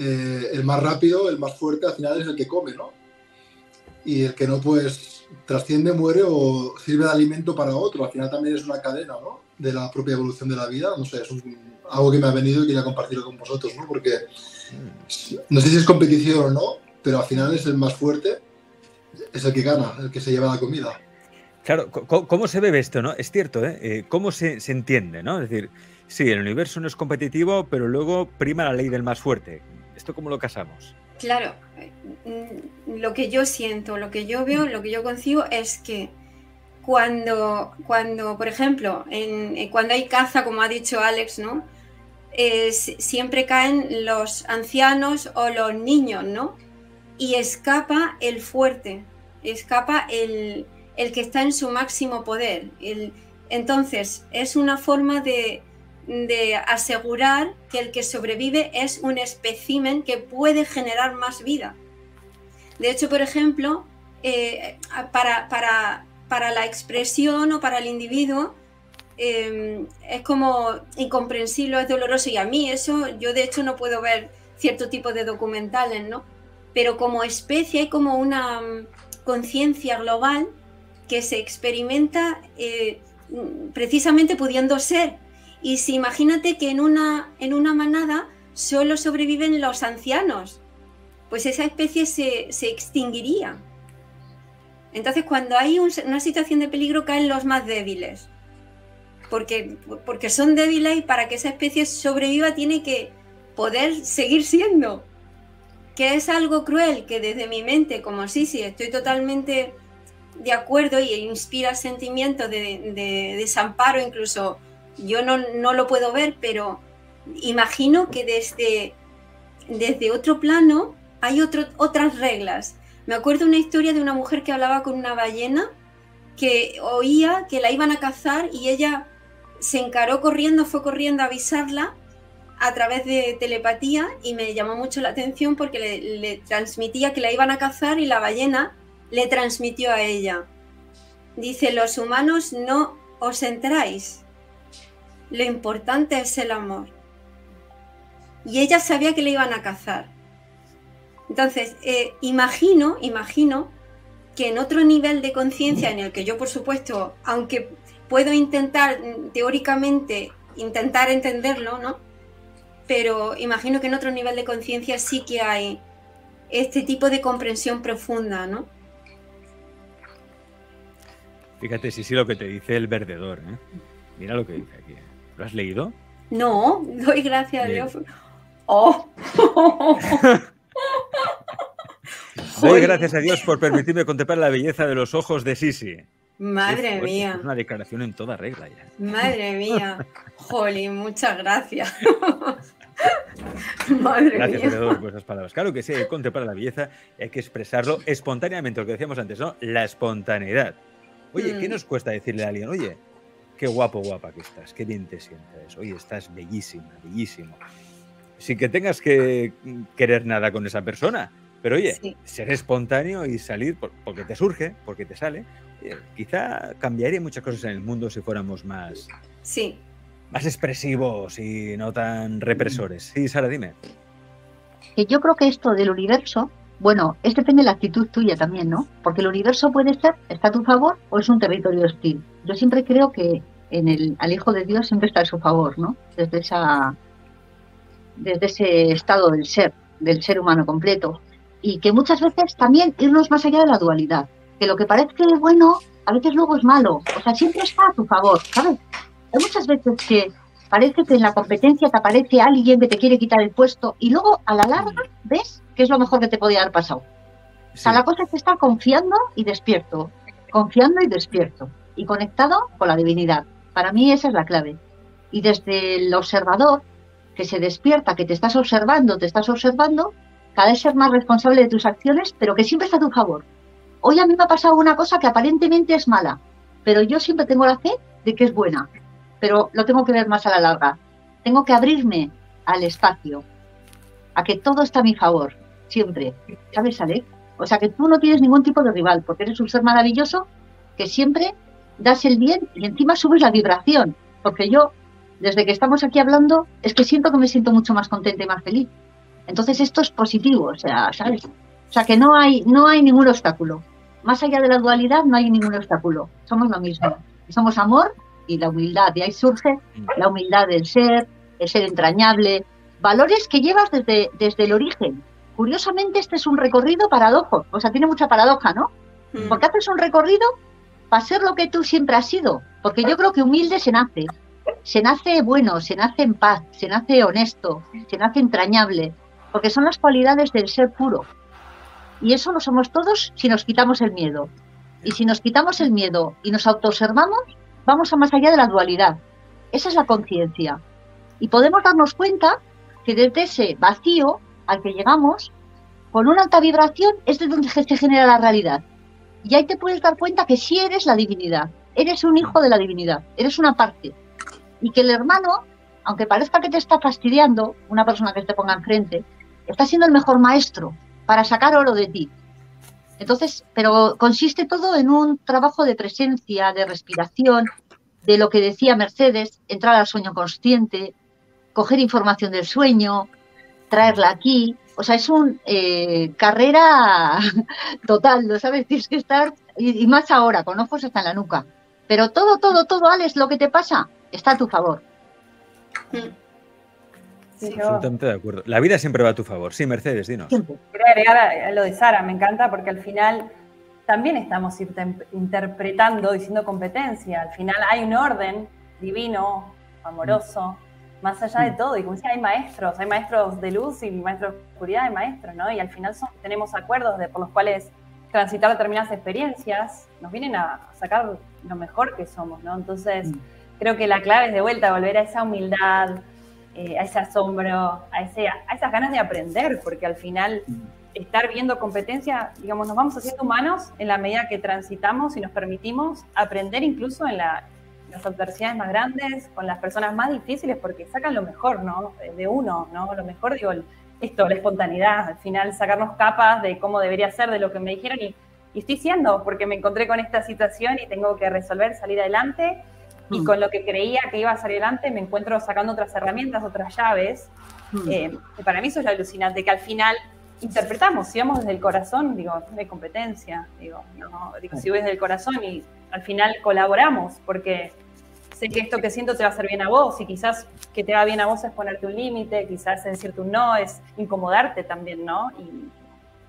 eh, el más rápido, el más fuerte, al final es el que come, ¿no? Y el que no, pues, trasciende, muere o sirve de alimento para otro. Al final también es una cadena, ¿no?, de la propia evolución de la vida. No sé, es un, algo que me ha venido y quería compartirlo con vosotros, ¿no? Porque no sé si es competición o no, pero al final es el más fuerte, es el que gana, el que se lleva la comida. Claro, ¿cómo se bebe esto, no? Es cierto, ¿eh? ¿Cómo se, se entiende, no? Es decir, sí, el universo no es competitivo, pero luego prima la ley del más fuerte. ¿Esto cómo lo casamos? Claro, lo que yo siento, lo que yo veo, lo que yo concibo es que cuando, cuando por ejemplo, en, cuando hay caza, como ha dicho Alex, ¿no?, es, siempre caen los ancianos o los niños, ¿no? Y escapa el fuerte, escapa el, el que está en su máximo poder. El, entonces, es una forma de... de asegurar que el que sobrevive es un espécimen que puede generar más vida. De hecho, por ejemplo, eh, para, para, para la expresión o para el individuo eh, es como incomprensible, es doloroso, y a mí eso, yo de hecho no puedo ver cierto tipo de documentales, ¿no? Pero como especie hay como una conciencia global que se experimenta eh, precisamente pudiendo ser. Y si imagínate que en una, en una manada solo sobreviven los ancianos, pues esa especie se, se extinguiría. Entonces, cuando hay un, una situación de peligro, caen los más débiles. Porque, porque son débiles, y para que esa especie sobreviva tiene que poder seguir siendo. Que es algo cruel, que desde mi mente, como sí, sí, estoy totalmente de acuerdo y inspira sentimientos de, de desamparo, incluso... Yo no, no lo puedo ver, pero imagino que desde, desde otro plano hay otro, otras reglas. Me acuerdo una historia de una mujer que hablaba con una ballena, que oía que la iban a cazar y ella se encaró corriendo, fue corriendo a avisarla a través de telepatía, y me llamó mucho la atención porque le, le transmitía que la iban a cazar y la ballena le transmitió a ella. Dice, los humanos no os enteráis. Lo importante es el amor. Y ella sabía que le iban a cazar. Entonces, eh, imagino, imagino que en otro nivel de conciencia, en el que yo, por supuesto, aunque puedo intentar, teóricamente, intentar entenderlo, ¿no?, pero imagino que en otro nivel de conciencia sí que hay este tipo de comprensión profunda, ¿no? Fíjate, sí, sí, lo que te dice el Perdedor, ¿eh? Mira lo que dice aquí. ¿Lo has leído? No, doy gracias a Dios. ¡Oh! Doy gracias a Dios por permitirme contemplar la belleza de los ojos de Sisi. Madre es, mía. Es una declaración en toda regla ya. Madre mía. Jolín, muchas gracias. Madre gracias, mía. Gracias por esas palabras. Claro que sí, hay que contemplar la belleza, hay que expresarlo espontáneamente, lo que decíamos antes, ¿no? La espontaneidad. Oye, mm. ¿qué nos cuesta decirle a alguien? Oye, qué guapo, guapa que estás, qué bien te sientes, oye, estás bellísima, bellísimo. Sin que tengas que querer nada con esa persona, pero oye, sí, ser espontáneo y salir porque te surge, porque te sale. Oye, quizá cambiaría muchas cosas en el mundo si fuéramos más, sí, más expresivos y no tan represores. Sí, Sara, dime. Yo creo que esto del universo, bueno, es depende de la actitud tuya también, ¿no? Porque el universo puede estar, está a tu favor o es un territorio hostil. Yo siempre creo que en el, al Hijo de Dios siempre está a su favor, ¿no? Desde esa, desde ese estado del ser, del ser humano completo. Y que muchas veces también irnos más allá de la dualidad. Que lo que parece bueno, a veces luego es malo. O sea, siempre está a tu favor, ¿sabes? Hay muchas veces que parece que en la competencia te aparece alguien que te quiere quitar el puesto y luego a la larga, ¿ves?, que es lo mejor que te podía haber pasado. Sí. O sea, la cosa es que está confiando y despierto. Confiando y despierto. Y conectado con la divinidad. Para mí esa es la clave. Y desde el observador, que se despierta, que te estás observando, te estás observando, cada vez ser más responsable de tus acciones, pero que siempre está a tu favor. Hoy a mí me ha pasado una cosa que aparentemente es mala, pero yo siempre tengo la fe de que es buena. Pero lo tengo que ver más a la larga. Tengo que abrirme al espacio, a que todo está a mi favor, siempre. ¿Sabes, Alex? O sea, que tú no tienes ningún tipo de rival, porque eres un ser maravilloso que siempre das el bien y encima subes la vibración. Porque yo, desde que estamos aquí hablando, es que siento que me siento mucho más contenta y más feliz. Entonces esto es positivo, o sea, ¿sabes? O sea, que no hay, no hay ningún obstáculo. Más allá de la dualidad no hay ningún obstáculo. Somos lo mismo. Somos amor y la humildad. Y ahí surge la humildad del ser, el ser entrañable. Valores que llevas desde, desde el origen. Curiosamente, este es un recorrido paradojo. O sea, tiene mucha paradoja, ¿no? Porque haces un recorrido para ser lo que tú siempre has sido. Porque yo creo que humilde se nace. Se nace bueno, se nace en paz, se nace honesto, se nace entrañable. Porque son las cualidades del ser puro. Y eso lo somos todos si nos quitamos el miedo. Y si nos quitamos el miedo y nos autoobservamos, vamos a más allá de la dualidad. Esa es la conciencia. Y podemos darnos cuenta que desde ese vacío al que llegamos, con una alta vibración, es de donde se genera la realidad. Y ahí te puedes dar cuenta que sí eres la divinidad. Eres un hijo de la divinidad. Eres una parte. Y que el hermano, aunque parezca que te está fastidiando, una persona que te ponga enfrente, está siendo el mejor maestro para sacar oro de ti. Entonces, pero consiste todo en un trabajo de presencia, de respiración, de lo que decía Mercedes, entrar al sueño consciente, coger información del sueño, traerla aquí. O sea, es una eh, carrera total, ¿lo sabes? Tienes que estar, y, y más ahora, con ojos hasta en la nuca. Pero todo, todo, todo, Alex, lo que te pasa está a tu favor. Sí. Sí, absolutamente de acuerdo. La vida siempre va a tu favor. Sí, Mercedes, dinos. Quiero agregar a lo de Sara, me encanta, porque al final también estamos interpretando, diciendo competencia. Al final hay un orden divino, amoroso, más allá de todo. Y como decía, hay maestros, hay maestros de luz y maestros de oscuridad, hay maestros, ¿no? Y al final son, tenemos acuerdos de, por los cuales transitar determinadas experiencias nos vienen a sacar lo mejor que somos, ¿no? Entonces, mm. creo que la clave es de vuelta volver a esa humildad, Eh, a ese asombro, a, ese, a esas ganas de aprender, porque al final estar viendo competencia, digamos, nos vamos haciendo humanos en la medida que transitamos y nos permitimos aprender incluso en la, las adversidades más grandes, con las personas más difíciles, porque sacan lo mejor, ¿no? De uno, ¿no? Lo mejor, digo, esto, la espontaneidad, al final sacarnos capas de cómo debería ser, de lo que me dijeron y, y estoy siendo, porque me encontré con esta situación y tengo que resolver, salir adelante. Y con lo que creía que iba a salir adelante me encuentro sacando otras herramientas, otras llaves. Mm. Eh, que para mí eso es lo alucinante, que al final interpretamos, si vamos desde el corazón, digo, no hay competencia, digo, no, digo, si voy desde el corazón y al final colaboramos, porque sé que esto que siento te va a hacer bien a vos y quizás que te va bien a vos es ponerte un límite, quizás es decirte un no, es incomodarte también, ¿no? Y,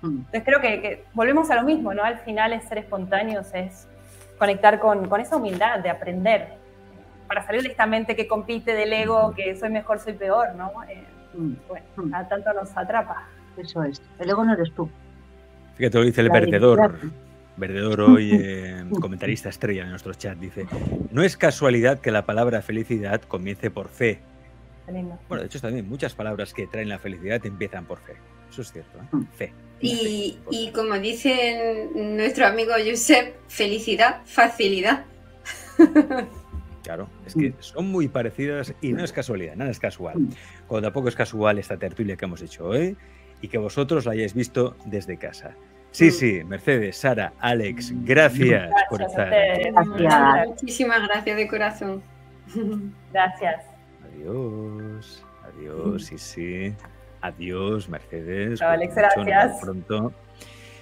mm. entonces creo que, que volvemos a lo mismo, ¿no? Al final es ser espontáneos, es conectar con, con esa humildad de aprender, para salir de esta mente que compite, del ego, que soy mejor, soy peor, ¿no? Eh, bueno, a tanto nos atrapa. Eso es, el ego no eres tú. Fíjate, lo dice el perdedor, perdedor hoy, eh, comentarista estrella en nuestro chat, dice, no es casualidad que la palabra felicidad comience por fe. Bueno, de hecho también muchas palabras que traen la felicidad empiezan por fe, eso es cierto, ¿eh? Fe. Y, fe, y como dice nuestro amigo Josep, felicidad, facilidad. Claro, es que son muy parecidas y no es casualidad, nada es casual. Cuando tampoco es casual esta tertulia que hemos hecho hoy y que vosotros la hayáis visto desde casa. Sí, sí, Mercedes, Sara, Alex, gracias, gracias por estar. Gracias. Muchísimas gracias de corazón. Gracias. Adiós, adiós, sí, sí. Adiós, Mercedes. Chao, Alex, gracias. Hasta pronto.